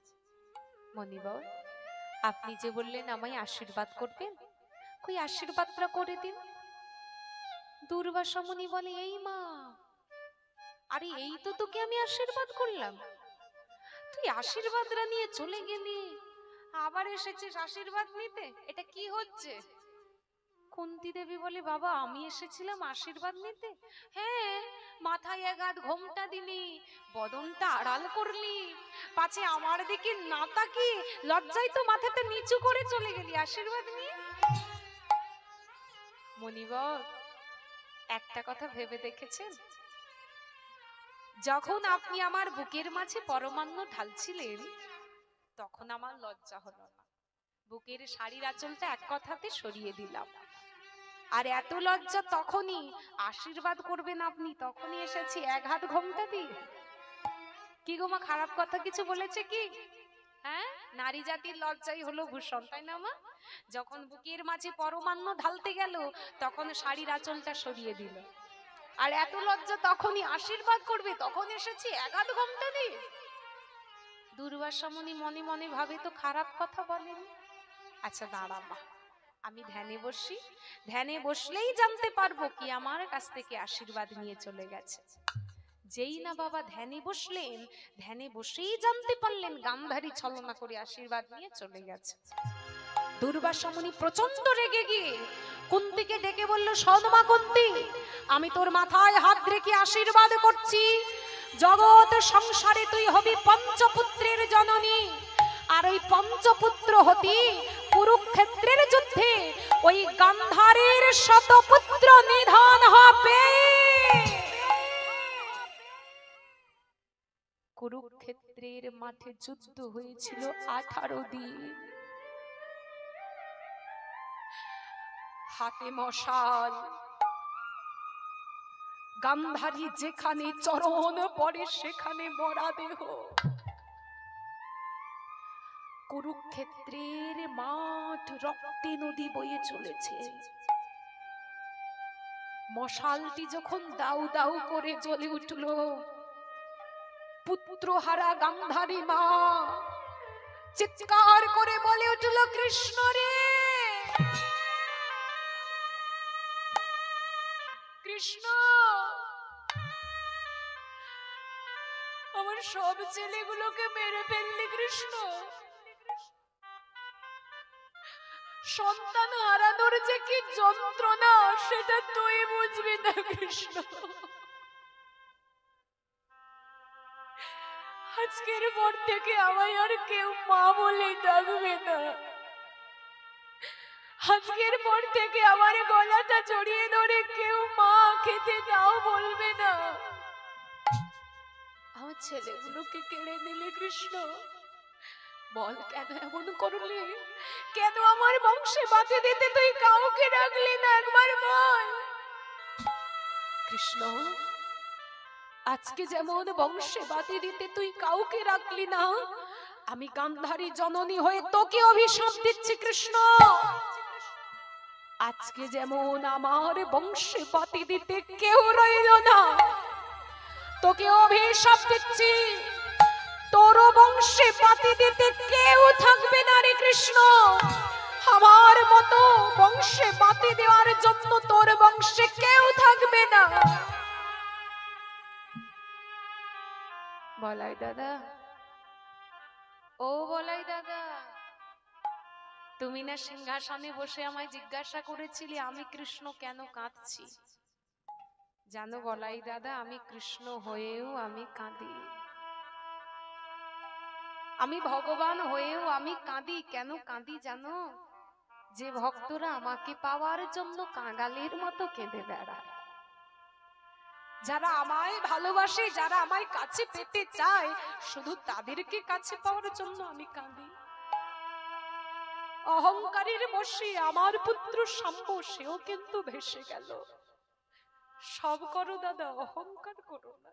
মনিবর, আপনি যে বললেন আমায় আশীর্বাদ করবেন, কই আশীর্বাদটা করে দিন। দুর্বাসামণি বলে, এই মা, আরে এই তো তোকে আমি আশীর্বাদ করলাম, তুই আশীর্বাদরা নিয়ে চলে গেলি, আবার এসেছিস আশীর্বাদ নিতে, এটা কি হচ্ছে? কুন্তি দেবী বলে, বাবা আমি এসেছিলাম আশীর্বাদ নিতে? হ্যাঁ, মাথায় আঘাত, ঘোমটা দিলি, বদনটা আড়াল করলি, পাছে আমার দিকে না তাকিয়ে লজ্জায় তো মাথাটা নিচু করে চলে গেলি আশীর্বাদ নিয়ে। মনিবর, একটা কথা ভেবে দেখেছেন, যখন আপনি আমার বুকের মাঝে পরমান্ন ঢালছিলেন তখন আমার লজ্জা হলো না, বুকের শাড়ির আঁচলটা এক কথাতে সরিয়ে দিলাম। আর এত লজ্জা তখনই, আশীর্বাদ করবেন আপনি তখনই এসেছি এক হাত ঘোমটা দিয়ে। কি গো মা, খারাপ কথা কিছু বলেছে কি? হ্যাঁ, নারী জাতির লজ্জাই হলো ভূষণ, তাই না মা? যখন বুকের মাঝে পরমান্ন ঢালতে গেল তখন শাড়ির আঁচলটা সরিয়ে দিল, আর এত লজ্জা তখনই, আশীর্বাদ করবে তখন এসেছি এক হাত ঘোমটা দিয়ে। দুর্বাসা মনি মনে মনে ভাবে, তো খারাপ কথা বলেন। আচ্ছা দাঁড়া মা, আমি ধ্যানে বসি, ধ্যানে বসলেই জানতে পারবো কি আমার কাছ থেকে আশীর্বাদ নিয়ে চলে গেছে। যেই না বাবা ধ্যানে বসলেন, ধ্যানে বসেই জানতে পারলেন গান্ধারী ছলনা করে আশীর্বাদ নিয়ে চলে গেছে। দুর্বাসা মুনি প্রচন্ড রেগে গিয়ে কুন্তিকে ডেকে বলল, সদমা কুন্তি, আমি তোর মাথায় হাত রেখে আশীর্বাদ করছি, জগৎ সংসারে তুই হবি পঞ্চপুত্রের জননী, আর ওই পঞ্চপুত্র হতি কুরুক্ষেত্রের যুদ্ধে ওই গান্ধারীর শতপুত্র নিধন হবে। কুরুক্ষেত্রের মাঠে যুদ্ধ হয়েছিল 18 দিন, হাতে মশাল, গান্ধারী যেখানে চরণ পড়ে সেখানে মরা দেহ। কুরুক্ষেত্রের মাঠ রক্তে নদী বয়ে চলেছে, মশালটি যখন দাউ দাউ করে জ্বলে উঠল, পুত্রহারা গান্ধারী মা চিৎকার করে বলে উঠল, কৃষ্ণ রে কৃষ্ণ, আমার সব ছেলেগুলোকে মেরে ফেললি কৃষ্ণ, সন্তান হারানোর যে কি যন্ত্রণা সেটা তুই বুঝবি না কৃষ্ণ। আজকের পর থেকে আমায় আর কেউ মা বলে ডাকবে না, আজকের পর থেকে আমার গলাটা জড়িয়ে ধরে কেউ মা খেতে দাও বলবে না। আমার ছেলেগুলোকে কেড়ে নিলে কৃষ্ণ, বল কেন এমন করলি, কেন আমার বংশে বাঁধে দিতে তুই কাউকে রাখলি না, একবার বল কৃষ্ণ। আজকে যেমন বংশে বাঁধে দিতে তুই কাউকে রাখলি না, আমি গান্ধারী জননী হয়ে তোকে অভিশাপ দিচ্ছি কৃষ্ণ, আজকে যেমন আমার বংশে বাঁধে দিতে কেউ রইল না, তোকে অভিশাপ দিচ্ছি, তোর বংশে পাতি দিতে কেউ থাকবে না রে কৃষ্ণ। আমার মতো বংশে পাতি দেওয়ার জন্য তোর বংশে কেউ থাকবে না। বলাই দাদা, ও বলাই দাদা, তুমি না সিংহাসনে বসে আমায় জিজ্ঞাসা করেছিলে আমি কৃষ্ণ কেন কাঁদছি? জানো বলাই দাদা, আমি কৃষ্ণ হয়েও আমি কাঁদি, আমি ভগবান হয়েও আমি কাঁদি। কেন কাঁদি জানো? যে ভক্তরা আমাকে পাওয়ার জন্য কাঙালের মতো কেঁদে বেড়ায়, যারা আমায় ভালোবাসে, যারা আমায় কাছে পেতে চায়, শুধু তাদেরকে কাছে পাওয়ার জন্য আমি কাঁদি। অহংকারের বশে আমার পুত্র শাম্ব, সেও কিন্তু ভেসে গেল। সব করো দাদা, অহংকার করো না।